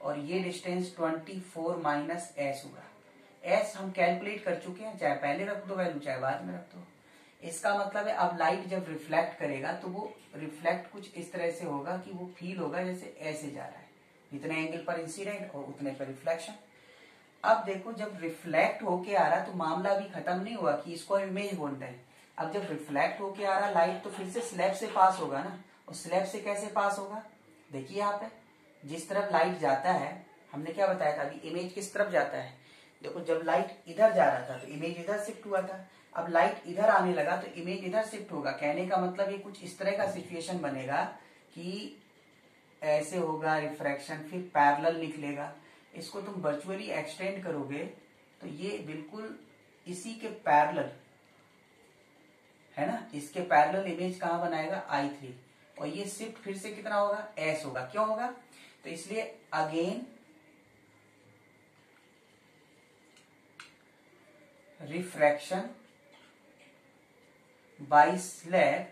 और ये डिस्टेंस 24 माइनस S होगा। S हम कैलकुलेट कर चुके हैं, चाहे पहले रख दो वैल्यू चाहे बाद में रख दो, इसका मतलब है अब लाइट जब रिफ्लेक्ट करेगा तो वो रिफ्लेक्ट कुछ इस तरह से होगा कि वो फील होगा जैसे ऐसे जा रहा है, जितने एंगल पर इंसिडेंट और उतने पर रिफ्लेक्शन। अब देखो जब रिफ्लेक्ट होके आ रहा तो मामला अभी खत्म नहीं हुआ कि इसको इमेज बोलते हैं, अब जब रिफ्लेक्ट होके आ रहा लाइट तो फिर से स्लैब से पास होगा ना, और स्लैब से कैसे पास होगा देखिए यहाँ पे, जिस तरफ लाइट जाता है, हमने क्या बताया था अभी इमेज किस तरफ जाता है, देखो जब लाइट इधर जा रहा था तो इमेज इधर शिफ्ट हुआ था, अब लाइट इधर आने लगा तो इमेज इधर शिफ्ट होगा, कहने का मतलब ये कुछ इस तरह का सिचुएशन बनेगा कि ऐसे होगा रिफ्रैक्शन, फिर पैरेलल निकलेगा, इसको तुम वर्चुअली एक्सटेंड करोगे तो ये बिल्कुल इसी के पैरेलल है ना, इसके पैरेलल इमेज कहाँ बनाएगा I3, और ये शिफ्ट फिर से कितना होगा S होगा, क्यों होगा तो इसलिए अगेन रिफ्रैक्शन बाय स्लैब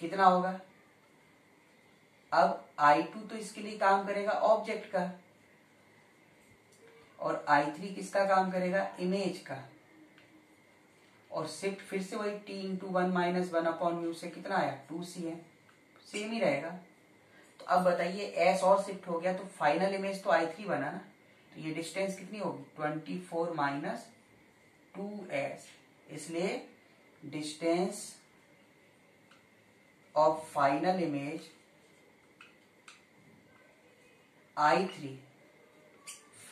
कितना होगा, अब I2 तो इसके लिए काम करेगा ऑब्जेक्ट का, और I3 किसका काम करेगा इमेज का, और शिफ्ट फिर से वही T इंटू 1 माइनस 1/u से कितना आया 2cm, सेम ही रहेगा। तो अब बताइए S और शिफ्ट हो गया तो फाइनल इमेज तो I3 बना ना, तो ये डिस्टेंस कितनी होगी 24 माइनस 2S, इसलिए distance of final image I3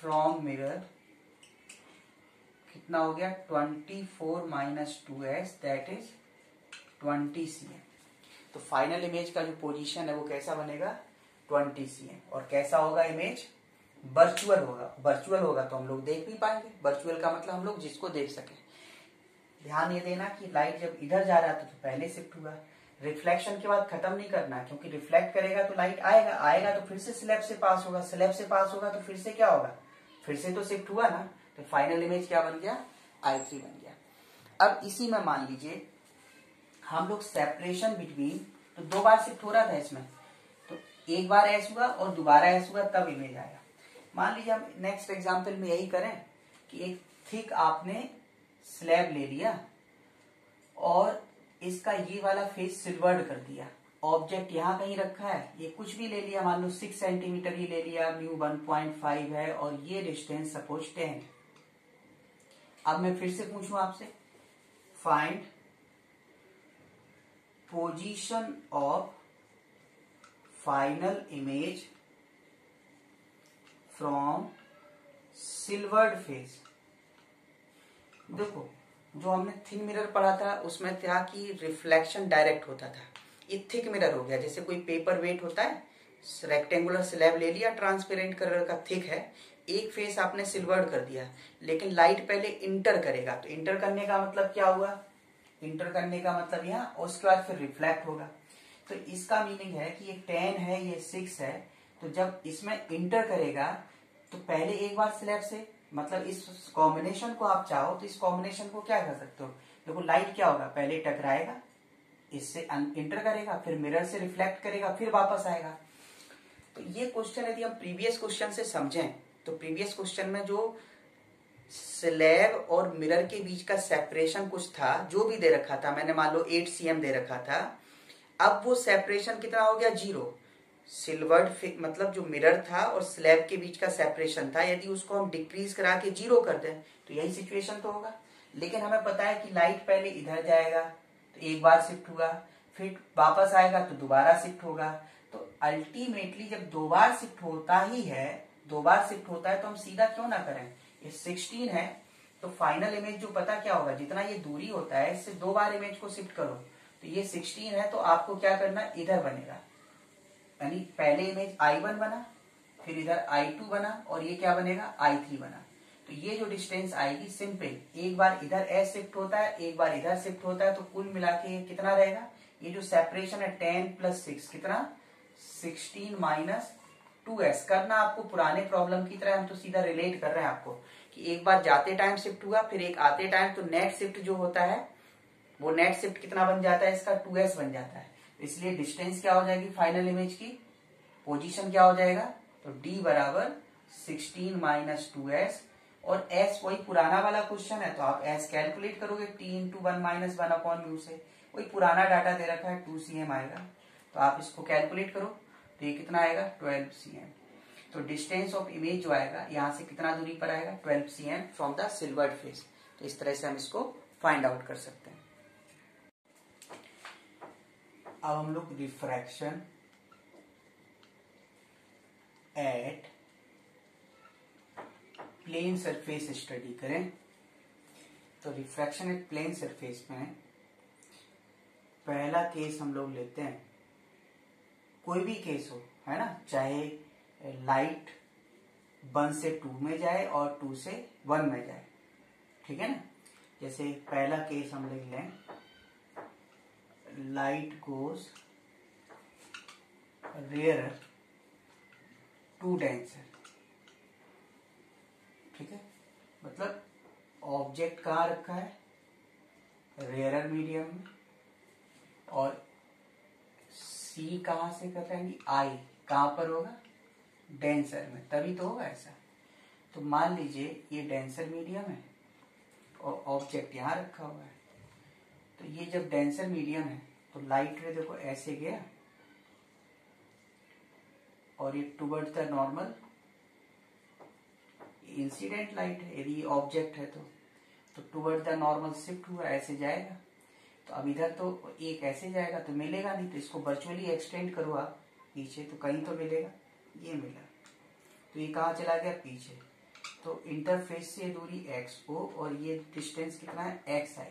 from mirror कितना हो गया 24 minus 2S, that is 20cm। तो फाइनल इमेज का जो पोजीशन है वो कैसा बनेगा 20cm, और कैसा होगा इमेज वर्चुअल होगा, वर्चुअल होगा तो हम लोग देख भी पाएंगे, वर्चुअल का मतलब हम लोग जिसको देख सके। ध्यान ये देना कि लाइट जब इधर जा रहा था तो पहले शिफ्ट हुआ, रिफ्लेक्शन के बाद खत्म नहीं करना, क्योंकि रिफ्लेक्ट करेगा तो लाइट आएगा, आएगा तो फिर से स्लैब से पास होगा, स्लैब से पास होगा तो फिर से क्या होगा फिर से तो शिफ्ट हुआ ना, तो फाइनल इमेज क्या बन गया I3 बन गया। अब इसी में मान लीजिए हम लोग सेपरेशन बिटवीन, तो दो बार शिफ्ट हो रहा था इसमें, तो एक बार S हुआ और दोबारा S हुआ तब इमेज आया। मान लीजिए हम नेक्स्ट एग्जाम्पल में यही करें कि एक थिक आपने स्लैब ले लिया और इसका ये वाला फेस सिल्वर्ड कर दिया, ऑब्जेक्ट यहाँ कहीं रखा है, ये कुछ भी ले लिया, मान लो 6 सेंटीमीटर ही ले लिया, म्यू 1.5 है, और ये डिस्टेंस सपोज 10। अब मैं फिर से पूछूं आपसे, find position of final image from silvered face, देखो जो हमने थिक मिरर पढ़ा था उसमें था कि रिफ्लेक्शन डायरेक्ट होता था, ये थिक मिरर हो गया। जैसे कोई पेपर वेट होता है, रेक्टेंगुलर स्लैब ले लिया, ट्रांसपेरेंट कलर का थिक है, एक फेस आपने सिल्वर्ड कर दिया, लेकिन लाइट पहले इंटर करेगा। तो इंटर करने का मतलब क्या हुआ, इंटर करने का मतलब यहाँ, और उसके बाद फिर रिफ्लेक्ट होगा। तो इसका मीनिंग है कि ये 10 है, ये 6 है, तो जब इसमें इंटर करेगा तो पहले एक बार स्लैब से, मतलब इस कॉम्बिनेशन को आप चाहो तो इस कॉम्बिनेशन को क्या कर सकते हो। देखो लाइट क्या होगा, पहले टकराएगा, इससे इंटर करेगा, फिर मिरर से रिफ्लेक्ट करेगा, फिर वापस आएगा। तो ये क्वेश्चन यदि हम प्रीवियस क्वेश्चन से समझें तो प्रीवियस क्वेश्चन में जो स्लैब और मिरर के बीच का सेपरेशन कुछ था, जो भी दे रखा था, मैंने मान लो 8 cm दे रखा था, अब वो सेपरेशन कितना हो गया, 0। सिल्वर्ड मतलब जो मिरर था और स्लैब के बीच का सेपरेशन था, यदि उसको हम डिक्रीज करा के 0 कर दें तो यही सिचुएशन तो होगा। लेकिन हमें पता है कि लाइट पहले इधर जाएगा तो एक बार शिफ्ट हुआ, फिर वापस आएगा तो दोबारा शिफ्ट होगा। तो अल्टीमेटली जब दो बार शिफ्ट होता ही है, दो बार शिफ्ट होता है, तो हम सीधा क्यों ना करें। ये 16 है तो फाइनल इमेज जो पता क्या होगा, जितना ये दूरी होता है इससे दो बार इमेज को शिफ्ट करो, तो ये 16 है तो आपको क्या करना, इधर बनेगा, यानी पहले इमेज I1 बना, फिर इधर I2 बना, और ये क्या बनेगा, I3 बना। तो ये जो डिस्टेंस आएगी सिंपल, एक बार इधर S शिफ्ट होता है, एक बार इधर शिफ्ट होता है, तो कुल मिला के कितना रहेगा, ये जो सेपरेशन है 10 + 6 कितना, 16 - 2S। करना आपको पुराने प्रॉब्लम की तरह, हम तो सीधा रिलेट कर रहे हैं आपको कि एक बार जाते टाइम शिफ्ट हुआ, फिर एक आते टाइम, तो नेट शिफ्ट जो होता है वो नेट शिफ्ट कितना बन जाता है, इसका 2S बन जाता है। इसलिए डिस्टेंस क्या हो जाएगी, फाइनल इमेज की पोजीशन क्या हो जाएगा, तो D = 16 - 2S, और S वही पुराना वाला क्वेश्चन है तो आप S कैलकुलेट करोगे, T × 1 - 1/μ से, वही पुराना डाटा दे रखा है, 2 cm आएगा, तो आप इसको कैलकुलेट करो तो ये कितना आएगा, 12 cm। तो डिस्टेंस ऑफ इमेज जो आएगा यहाँ से कितना दूरी पर आएगा, 12 cm from the silvered face. तो इस तरह से हम इसको फाइंड आउट कर सकते हैं। अब हम लोग refraction at plane surface study करें। तो रिफ्रैक्शन एट प्लेन सरफेस में पहला केस हम लोग लेते हैं, कोई भी केस हो, है ना, चाहे लाइट 1 से 2 में जाए और 2 से 1 में जाए, ठीक है ना। जैसे पहला केस हम लोग लें, light goes rarer to denser, ठीक है, मतलब ऑब्जेक्ट कहाँ रखा है, rarer मीडियम में, और C कहाँ से कर लेंगे, I कहाँ पर होगा, डेंसर में, तभी तो होगा ऐसा। तो मान लीजिए ये डेंसर मीडियम है और ऑब्जेक्ट यहाँ रखा हुआ है, तो ये जब डेंसर मीडियम है तो लाइट रे देखो ऐसे गया और ये toward the normal incident light है, यदि ऑब्जेक्ट है तो टुवर्ड द नॉर्मल शिफ्ट हुआ, ऐसे जाएगा, तो अब इधर तो एक ऐसे जाएगा तो मिलेगा नहीं, तो इसको वर्चुअली एक्सटेंड करो आप पीछे, तो कहीं तो मिलेगा, ये मिला, तो ये कहाँ चला गया, पीछे। तो इंटरफेस से दूरी XO और ये डिस्टेंस कितना है, XI।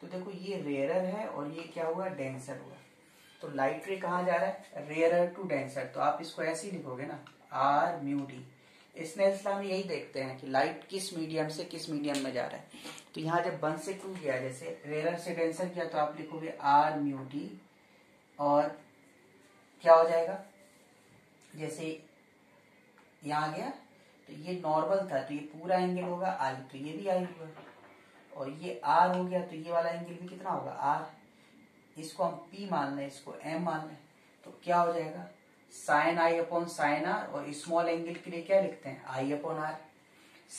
तो देखो ये रेयरर है और ये क्या हुआ, डेंसर हुआ, तो लाइट रे कहाँ जा रहा है, रेयरर टू डेंसर। तो आप इसको ऐसे ही लिखोगे ना, R μD। इस नेस्ला में यही देखते हैं कि लाइट किस मीडियम से किस मीडियम में जा रहा है। तो यहाँ जब 1 से 2 गया, जैसे रेयरर से डेंसर किया, तो आप लिखोगे R μD, और क्या हो जाएगा, जैसे यहाँ गया तो ये नॉर्मल था तो ये पूरा एंगल होगा I, तो ये भी I हुआ, और ये R हो गया तो ये वाला एंगल भी कितना होगा, R। इसको हम P मान लें, इसको M मान लें, तो क्या हो जाएगा, sin I/sin R, और स्मॉल एंगल के लिए क्या लिखते हैं, I/R।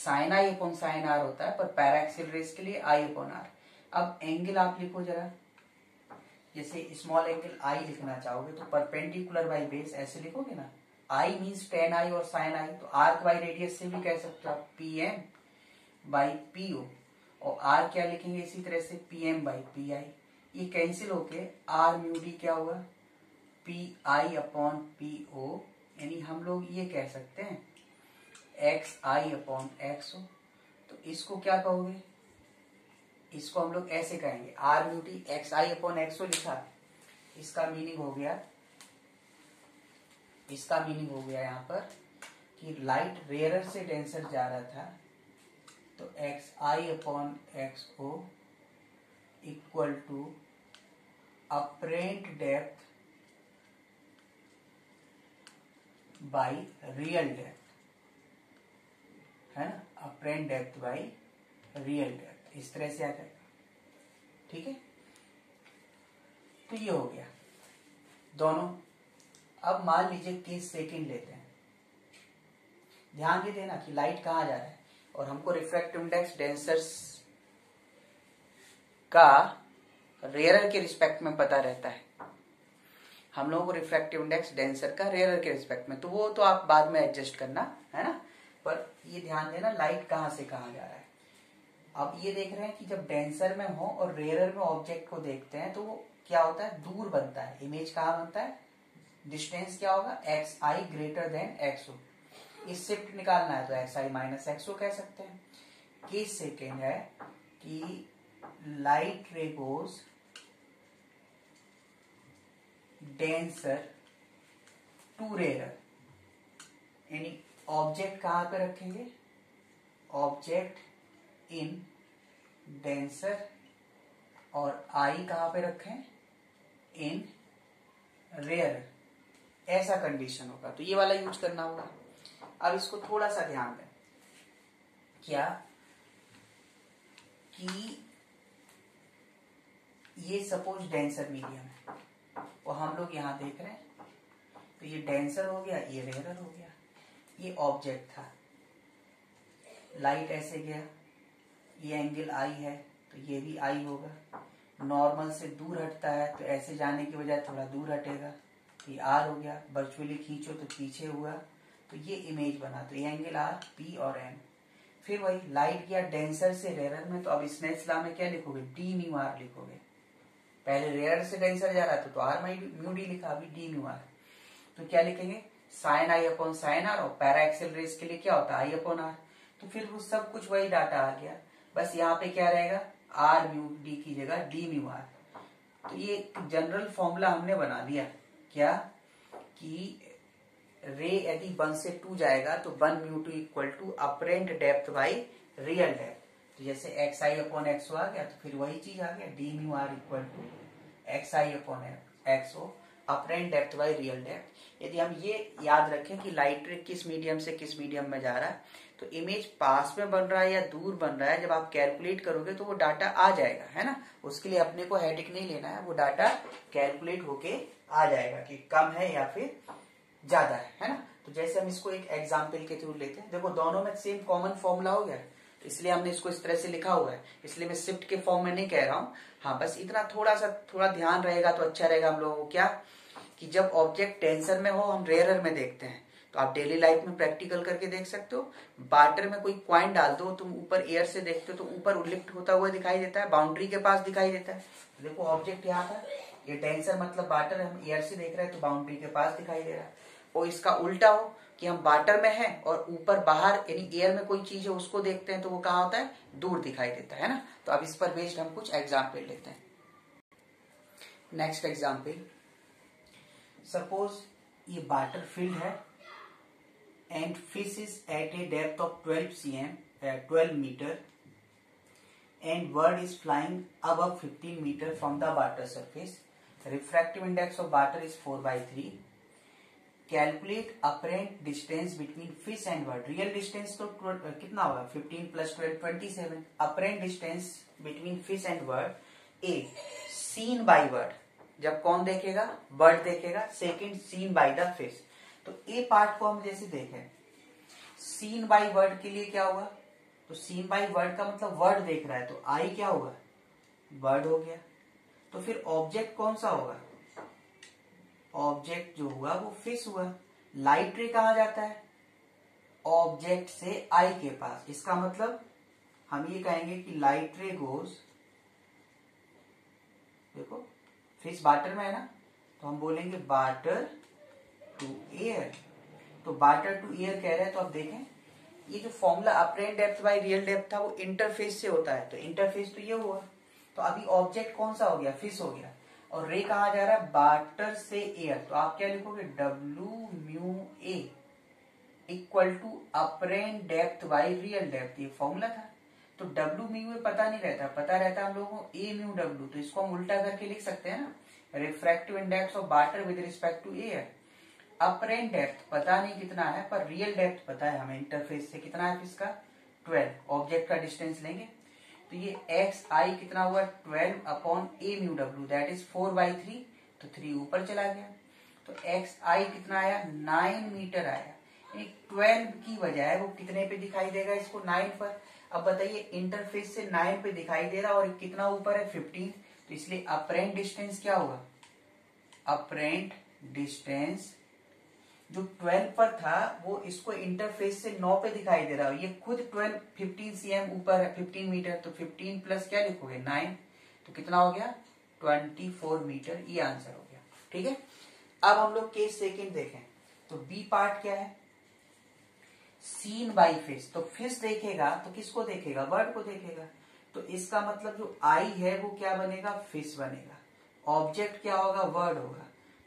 sin I/sin R होता है, पर पैरा एक्सियल रेस के लिए I/R। अब एंगल आप लिखो जरा, जैसे स्मॉल एंगल I लिखना चाहोगे तो परपेंडिकुलर बाई बेस ऐसे लिखोगे ना, I मीन्स tan I और sin I, तो आर्क बाई रेडियस से भी कह सकते हो आप, PM/PO, और R क्या लिखेंगे इसी तरह से, PM/PI। ये कैंसिल होके R μD क्या हुआ, PI/PO, यानी हम लोग ये कह सकते हैं XI/XO। तो इसको क्या कहोगे, इसको हम लोग ऐसे कहेंगे are mu T x I upon x ओ लिखा, इसका मीनिंग हो गया, इसका मीनिंग हो गया यहाँ पर कि लाइट रेयर से डेंसर जा रहा था तो x I upon x O equal to apparent depth by real depth, है ना, apparent depth by real depth, इस तरह से आ जाएगा। ठीक है, तो ये हो गया दोनों। अब मान लीजिए 30 सेकेंड लेते हैं, ध्यान भी देना कि लाइट कहाँ जा रहा है और हमको रिफ्रैक्टिव इंडेक्स डेंसर्स का रेयर के रिस्पेक्ट में पता रहता है, हम लोगों को रिफ्रैक्टिव इंडेक्स डेंसर का रेयर के रिस्पेक्ट में, तो वो तो आप बाद में एडजस्ट करना, है ना, पर ये ध्यान देना लाइट कहाँ से कहाँ जा रहा है। अब ये देख रहे हैं कि जब डेंसर में हो और रेयर में ऑब्जेक्ट को देखते हैं तो वो क्या होता है, दूर बनता है, इमेज कहाँ बनता है, डिस्टेंस क्या होगा, एक्स आई ग्रेटर देन एक्स ओ। इस शिफ्ट निकालना है तो एक्स आई माइनस एक्स ओ कह सकते हैं। किस सेकेंड है कि light ray goes denser to rare, यानी ऑब्जेक्ट कहाँ पे रखेंगे, ऑब्जेक्ट इन डेंसर, और आई कहाँ पे रखें, इन रेयर, ऐसा कंडीशन होगा तो ये वाला यूज करना होगा। अब इसको थोड़ा सा ध्यान दें क्या कि ये सपोज डेंसर मीडियम है और हम लोग यहाँ देख रहे हैं, तो ये डेंसर हो गया, ये रेयर हो गया, ये ऑब्जेक्ट था, लाइट ऐसे गया, ये एंगल आई है तो ये भी आई होगा, नॉर्मल से दूर हटता है तो ऐसे जाने की बजाय थोड़ा दूर हटेगा तो ये आर हो गया, वर्चुअली खींचो तो पीछे हुआ तो ये इमेज बना, तो ये एंगल आर पी और एन। फिर वही लाइट गया डेंसर से रेयर में, तो अब इसने इस्लाम में क्या लिखोगे, डी म्यू आर लिखोगे, पहले रेयर से डेंसर जा रहा था तो आर म्यू डी लिखा, अभी डी म्यू आर, तो क्या लिखेंगे sine I upon sine are, और पैरा एक्सेल रेस के लिए क्या होता है आई अपॉन आर, तो फिर वो सब कुछ वही डाटा आ गया, बस यहाँ पे क्या रहेगा आर म्यू डी की जगह डी म्यू आर। तो ये जनरल फॉर्मूला हमने बना दिया क्या कि रे यदि 1 से 2 जाएगा तो 1 mu 2 equal to apparent depth by real depth, तो जैसे एक्स आई अपॉन एक्स ओ आ गया तो फिर वही चीज आ गया D mu are equal to x I upon x O apparent depth by real depth. यदि हम ये याद रखें कि लाइट रे किस मीडियम से किस मीडियम में जा रहा है तो इमेज पास में बन रहा है या दूर बन रहा है, जब आप कैलकुलेट करोगे तो वो डाटा आ जाएगा, है ना, उसके लिए अपने को हेडेक नहीं लेना है, वो डाटा कैलकुलेट होके आ जाएगा कि कम है या फिर ज्यादा है ना। तो जैसे हम इसको एक एग्जाम्पल के थ्रू लेते हैं, देखो दोनों में सेम कॉमन फॉर्मूला हो गया तो इसलिए हमने इसको इस तरह से लिखा हुआ है, इसलिए मैं शिफ्ट के फॉर्म में नहीं कह रहा हूँ, हाँ बस इतना थोड़ा ध्यान रहेगा तो अच्छा रहेगा हम लोगों को क्या कि जब ऑब्जेक्ट टेंसर में हो हम रेयर में देखते हैं, तो आप डेली लाइफ में प्रैक्टिकल करके देख सकते हो, वाटर में कोई क्वाइन डाल दो तुम ऊपर एयर से देखते हो तो ऊपर उल्लिफ्ट होता हुआ दिखाई देता है, बाउंड्री के पास दिखाई देता है, तो देखो ऑब्जेक्ट यहाँ था, ये टेंसर मतलब वाटर, हम एयर से देख रहे हैं तो बाउंड्री के पास दिखाई दे रहा है, और इसका उल्टा हो कि हम वाटर में हैं और ऊपर बाहर यानी एयर में कोई चीज है उसको देखते हैं तो वो कहाँ होता है, दूर दिखाई देता है ना। तो अब इस पर बेस्ड हम कुछ एग्जाम्पल लेते हैं। नेक्स्ट एग्जाम्पल, सपोज ये वाटर फील्ड है and fish is at a depth of 12 meter and bird is flying above 15 meter from the water surface. Refractive index of water is 4/3. Calculate apparent distance between fish and bird. Real distance तो कितना होगा 15 + 12 27. Apparent distance between fish and bird A. Seen by bird. जब कौन देखेगा, bird देखेगा. Second seen by the fish. तो ए part को हम जैसे देखें सीन बाय वर्ड के लिए क्या होगा, तो सीन बाय वर्ड का मतलब वर्ड देख रहा है तो आई क्या होगा, वर्ड हो गया, तो फिर ऑब्जेक्ट कौन सा होगा, ऑब्जेक्ट जो हुआ वो फिश हुआ। लाइट रे कहाँ जाता है, ऑब्जेक्ट से आई के पास, इसका मतलब हम ये कहेंगे कि लाइट रे गोज, देखो फिश वाटर में है ना तो हम बोलेंगे वाटर टू एयर, तो वाटर टू एयर कह रहे हैं तो आप देखें ये जो formula apparent depth by real depth था वो इंटरफेस से होता है, तो इंटरफेस तो ये हुआ। तो अभी ऑब्जेक्ट कौन सा हो गया, फिश हो गया, और रे कहा जा रहा है वाटर से एयर। तो आप क्या लिखोगे, W mu A equal to apparent depth by real depth, ये फॉर्मूला था। तो डब्ल्यू म्यू ए पता नहीं रहता, पता रहता हम लोगों को ए म्यू डब्ल्यू, तो इसको हम उल्टा करके लिख सकते हैं ना, refractive index of water with respect to air. Apparent depth पता नहीं कितना है, पर रियल डेप्थ पता है हमें इंटरफेस से कितना है इसका 12। ऑब्जेक्ट का डिस्टेंस लेंगे तो ये एक्स आई कितना हुआ 12 upon A mu W, that is 4/3, तो 3 ऊपर चला गया, तो एक्स आई कितना आया 9 मीटर आया। 12 की बजाय वो कितने पे दिखाई देगा इसको, 9 पर। अब बताइए इंटरफेस से 9 पे दिखाई दे रहा और कितना ऊपर है 15, तो इसलिए अपरेंट डिस्टेंस क्या होगा, अपरेंट डिस्टेंस जो 12 पर था वो इसको इंटरफेस से 9 पे दिखाई दे रहा है, ये खुद 12 15 cm ऊपर है, 15 मीटर, तो 15 प्लस क्या लिखोगे 9, तो कितना हो गया 24 मीटर, ये आंसर हो गया। ठीक है, अब हम लोग केस सेकंड देखें। तो बी पार्ट क्या है, सीन बाय फिश। तो फिश देखेगा तो किसको देखेगा, वर्ड को देखेगा, तो इसका मतलब जो आई है वो क्या बनेगा, फिश बनेगा। ऑब्जेक्ट क्या होगा, वर्ड होगा,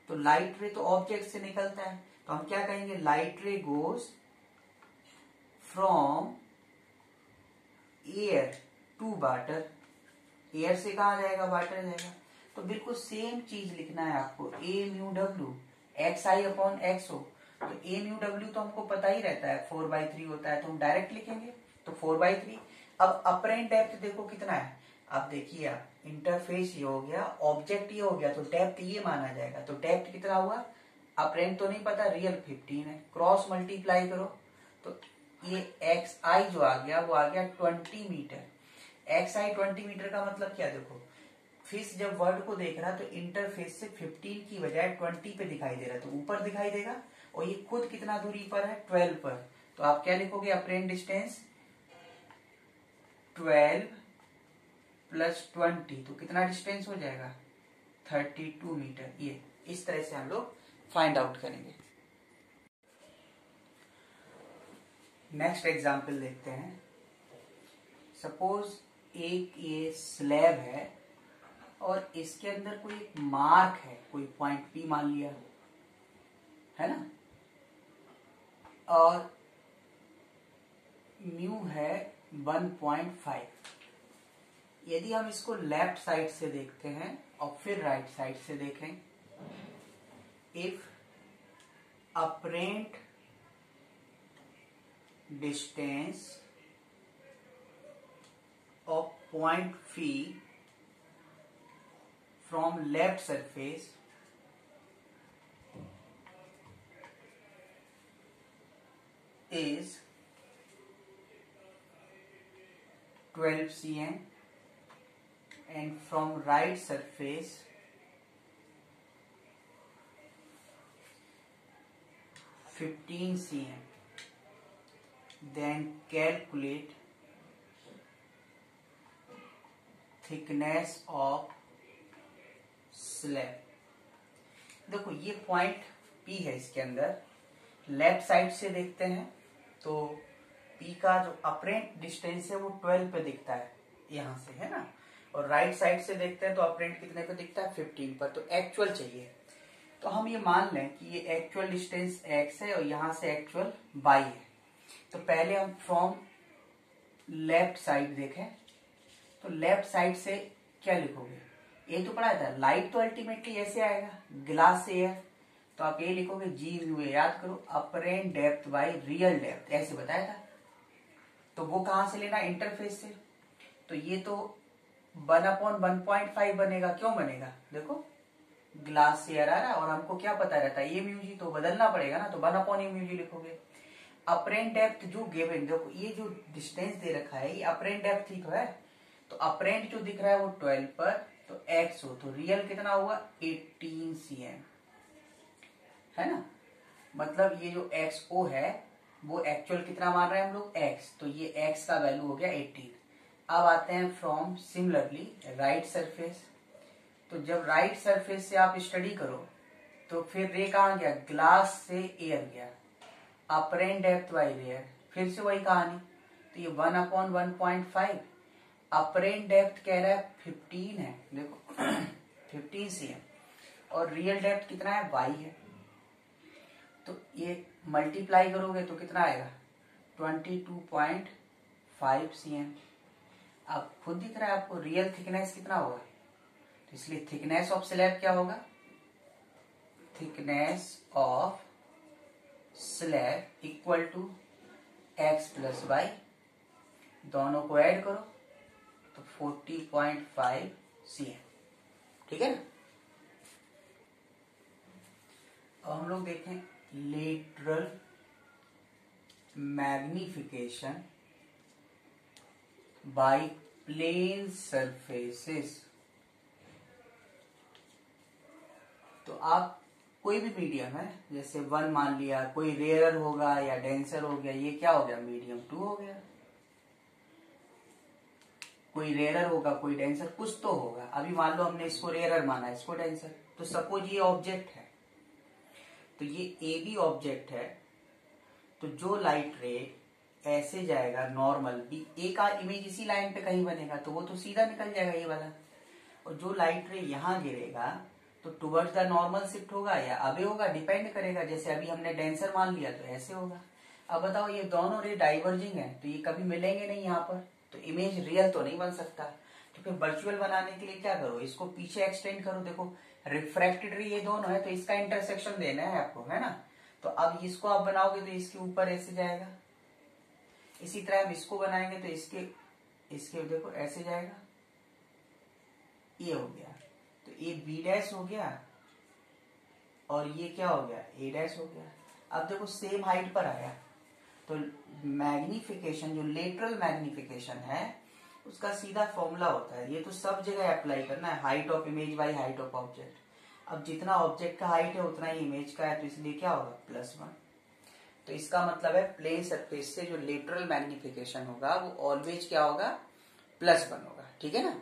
तो लाइट रे तो ऑब्जेक्ट से निकलता है, तो हम क्या कहेंगे, light ray goes from air to water. Air से कहां जाएगा, वाटर जाएगा। तो बिल्कुल सेम चीज लिखना है आपको, A mu W X I upon x ओ। तो ए म्यू डब्ल्यू तो हमको पता ही रहता है 4/3 होता है, तो हम डायरेक्ट लिखेंगे तो 4/3। अब अपरेंट डेप्थ देखो कितना है, आप देखिए इंटरफेस ये हो गया, ऑब्जेक्ट ये हो गया, तो डेप्थ ये माना जाएगा, तो डेप्थ कितना हुआ, अपरेंट तो नहीं पता, रियल 15 है, क्रॉस मल्टीप्लाई करो तो ये एक्स आई जो आ गया वो आ गया 20 मीटर। एक्स आई 20 मीटर का मतलब क्या, देखो फिश जब वर्ड को देख रहा तो इंटरफेस से 15 की बजाय 20 पे दिखाई दे रहा है, तो ऊपर दिखाई देगा, और ये खुद कितना दूरी पर है 12 पर, तो आप क्या लिखोगे, अपरेंट डिस्टेंस 12 + 20, तो कितना डिस्टेंस हो जाएगा 32 मीटर। ये इस तरह से हम लोग फाइंड आउट करेंगे। नेक्स्ट एग्जाम्पल देखते हैं। सपोज एक ये स्लैब है और इसके अंदर कोई एक मार्क है, कोई पॉइंट पी मान लिया है ना, और म्यू है 1.5। यदि हम इसको लेफ्ट साइड से देखते हैं और फिर राइट साइड से देखें, if apparent distance of point phi from left surface is 12 cm and from right surface 15 cm. Then calculate thickness of slab. देखो ये पॉइंट P है, इसके अंदर लेफ्ट साइड से देखते हैं तो P का जो अपरेंट डिस्टेंस है वो 12 पे दिखता है यहाँ से, है ना, और राइट साइड से देखते हैं तो अपरेंट कितने पे दिखता है 15 पर, तो एक्चुअल चाहिए। तो हम ये मान लें कि ये एक्चुअल डिस्टेंस x है और यहाँ से एक्चुअल y है। तो पहले हम फ्रॉम लेफ्ट साइड देखें, तो लेफ्ट साइड से क्या लिखोगे, ये तो पढ़ा था, लाइट तो अल्टीमेटली ऐसे आएगा, ग्लास से है, तो आप ये लिखोगे जी यू ए, याद करो apparent depth by real depth ऐसे बताया था, तो वो कहां से लेना, इंटरफेस से। तो ये तो 1/1.5 बनेगा, क्यों बनेगा, देखो ग्लास से एयर आ रहा है और हमको क्या पता रहता है, ये म्यू जी तो बदलना पड़ेगा ना, तो 1/म्यू जी लिखोगे। अपरेंट डेप्थ जो गिवन, देखो ये जो डिस्टेंस दे रखा है ये अपरेंट डेप्थ ही तो है, तो अपरेंट जो दिख रहा है वो 12 पर, तो एक्स हो, तो रियल कितना हुआ 18 cm, है ना, मतलब ये जो एक्स ओ है वो एक्चुअल कितना मान रहे हैं हम लोग एक्स, तो ये एक्स का वैल्यू हो गया 18। अब आते हैं फ्रॉम सिमिलरली राइट सरफेस, तो जब राइट सरफेस से आप स्टडी करो तो फिर रे कहाँ गया, ग्लास से एयर गया, अपरेंट डेप्थ बाय रियल, फिर से वही कहानी, तो ये 1/1.5 अपरेंट डेप्थ कह रहा है 15 है, देखो 15 सी है और रियल डेप्थ कितना है y है, तो ये मल्टीप्लाई करोगे तो कितना आएगा 22.5 cm। आप खुद दिख रहा है आपको रियल थिकनेस कितना होगा, तो इसलिए थिकनेस ऑफ स्लैब क्या होगा, thickness of slab equal to x + y, दोनों को ऐड करो तो 40.5 cm, ठीक है ना। अब हम लोग देखें lateral magnification by plane surfaces. तो आप कोई भी मीडियम है, जैसे 1 मान लिया, कोई रेयर होगा या डेंसर हो गया, ये क्या हो गया मीडियम 2 हो गया, कोई रेयर होगा कोई डेंसर, कुछ तो होगा। अभी मान लो हमने इसको रेयर माना, इसको डेंसर, तो सपोज ये ऑब्जेक्ट है, तो ये ए बी ऑब्जेक्ट है, तो जो लाइट रे ऐसे जाएगा नॉर्मल भी, ए का इमेज इसी लाइन पे कहीं बनेगा तो वो तो सीधा निकल जाएगा ये वाला, और जो लाइट रे यहाँ गिरेगा तो टुवर्ड्स द नॉर्मल शिफ्ट होगा या अवे होगा, डिपेंड करेगा। जैसे अभी हमने डेंसर मान लिया तो ऐसे होगा। अब बताओ ये दोनों रे डाइवर्जिंग है तो ये कभी मिलेंगे नहीं यहाँ पर, तो इमेज रियल तो नहीं बन सकता। तो फिर वर्चुअल बनाने के लिए क्या करो, इसको पीछे एक्सटेंड करो, देखो रिफ्रैक्टेड रे ये दोनों है तो इसका इंटरसेक्शन देना है आपको, है ना। तो अब इसको आप बनाओगे तो इसके ऊपर ऐसे जाएगा, इसी तरह हम इसको बनाएंगे तो इसके देखो ऐसे जाएगा, ये हो गया तो ये बी डैश हो गया और ये क्या हो गया ए डैश हो गया। अब देखो सेम हाइट पर आया, तो मैग्निफिकेशन जो लेटरल मैग्निफिकेशन है उसका सीधा फॉर्मूला होता है, ये तो सब जगह अप्लाई करना है, height of image by height of object. अब जितना ऑब्जेक्ट का हाइट है उतना ही इमेज का है, तो इसलिए क्या होगा +1। तो इसका मतलब है प्लेन सरफेस से जो लेटरल मैग्निफिकेशन होगा वो ऑलवेज क्या होगा +1 होगा, ठीक है ना।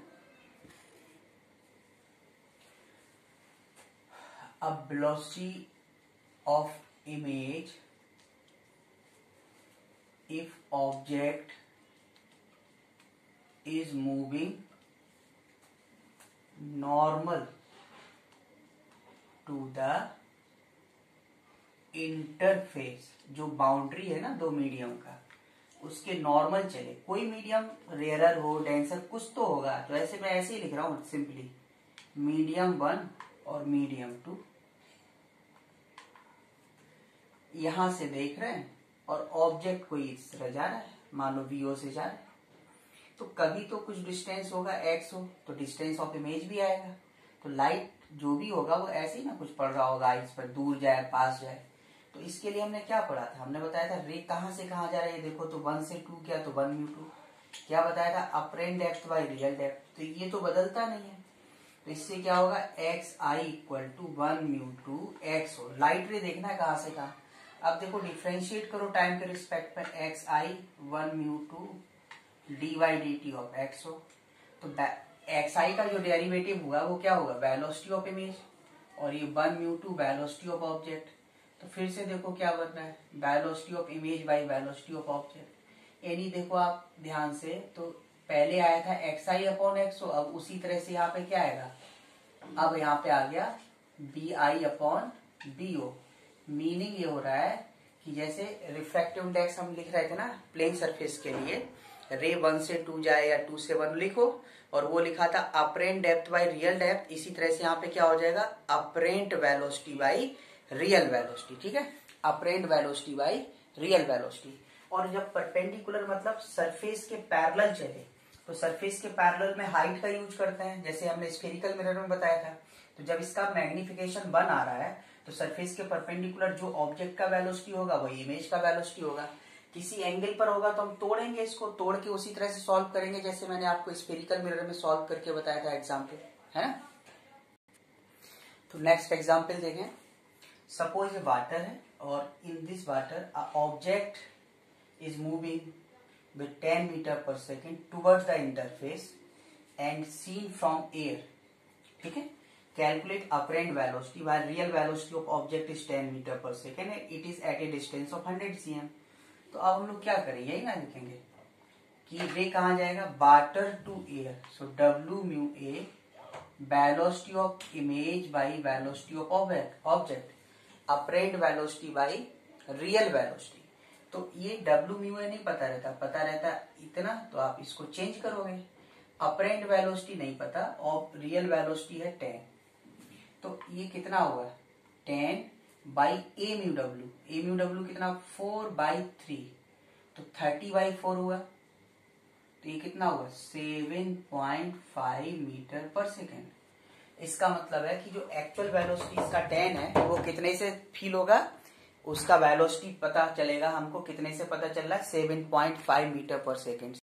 अब velocity of image if object is moving normal to the interface, जो बाउंड्री है ना दो मीडियम का उसके नॉर्मल चले, कोई मीडियम रेयर हो डेंसर कुछ तो होगा, तो ऐसे मैं ऐसे ही लिख रहा हूँ सिंपली मीडियम 1 और मीडियम 2 यहां से देख रहे हैं और ऑब्जेक्ट कोई इस तरह जा रहा है, मान लो VO से जा रहा है, तो कभी तो कुछ डिस्टेंस होगा x हो, तो डिस्टेंस ऑफ इमेज भी आएगा। तो लाइट जो भी होगा वो ऐसे ही ना कुछ पड़ रहा होगा आइस पर, दूर जाए पास जाए। तो इसके लिए हमने क्या पढ़ा था, हमने बताया था रे कहाँ से कहाँ जा रहा है, देखो तो 1 से 2 क्या, तो 1 μ2 क्या बताया था, apparent depth by real depth, तो ये तो बदलता नहीं है, तो इससे क्या होगा xi = 1 μ2 x हो। लाइट रे देखना है कहाँ से कहाँ, अब देखो डिफ्रेंशिएट करो टाइम के रिस्पेक्ट में, xi = 1 μ2 dy/dt of x हो। तो xi का जो डेरिवेटिव हुआ वो क्या होगा वेलोसिटी ऑफ इमेज, और ये 1 μ2 वेलोसिटी ऑफ ऑब्जेक्ट। तो फिर से देखो क्या बन रहा है velocity of image by velocity of object, यानी देखो आप ध्यान से, तो पहले आया था xi/x, अब उसी तरह से यहाँ पे क्या आएगा, अब यहाँ पे आ गया bi/bo। मीनिंग ये हो रहा है कि जैसे रिफ्रैक्टिव इंडेक्स हम लिख रहे थे ना प्लेन सरफेस के लिए, रे 1 से 2 जाए या 2 से 1 लिखो, और वो लिखा था apparent depth by real depth, इसी तरह से यहाँ पे क्या हो जाएगा apparent velocity by real velocity, ठीक है, apparent velocity by real velocity. और जब परपेंडिकुलर मतलब सरफेस के पैरेलल चले, तो सरफेस के पैरेलल में हाइट का यूज करते हैं, जैसे हमने स्फेरिकल मिरर में बताया था। तो जब इसका मैग्निफिकेशन 1 आ रहा है तो सरफेस के परपेंडिकुलर जो ऑब्जेक्ट का वेलोसिटी होगा वही इमेज का वेलोसिटी होगा, किसी एंगल पर होगा तो हम तोड़ेंगे, इसको तोड़ के उसी तरह से सॉल्व करेंगे, जैसे मैंने आपको स्फेरिकल मिरर में सॉल्व करके बताया था एग्जांपल, है ना। तो नेक्स्ट एग्जांपल देखें, सपोज वाटर है और in this water object is moving with 10 metre per second towards the interface and seen from air, ठीक है। Calculate apparent velocity by real velocity of object is 10 metre per second, it is at a distance of 100 cm। तो अब हम लोग क्या करेंगे, यही ना लिखेंगे कि रे कहाँ जाएगा, water to air, so W mu A velocity of image by velocity of object apparent velocity by real velocity. तो ये डब्ल्यू म्यू ए नहीं पता रहता, पता रहता इतना, तो आप इसको चेंज करोगे। अपरेंट वेलोसिटी नहीं पता और रियल वेलोसिटी है 10, तो ये कितना हुआ 10 by A mu W, A mu W कितना 4 बाई 3, तो 30 बाई 4 हुआ, तो ये कितना हुआ 7.5 मीटर पर सेकेंड। इसका मतलब है कि जो एक्चुअल वेलोसिटी इसका 10 है वो कितने से फील होगा, उसका वेलोसिटी पता चलेगा हमको, कितने से पता चल रहा है 7.5 मीटर पर सेकेंड।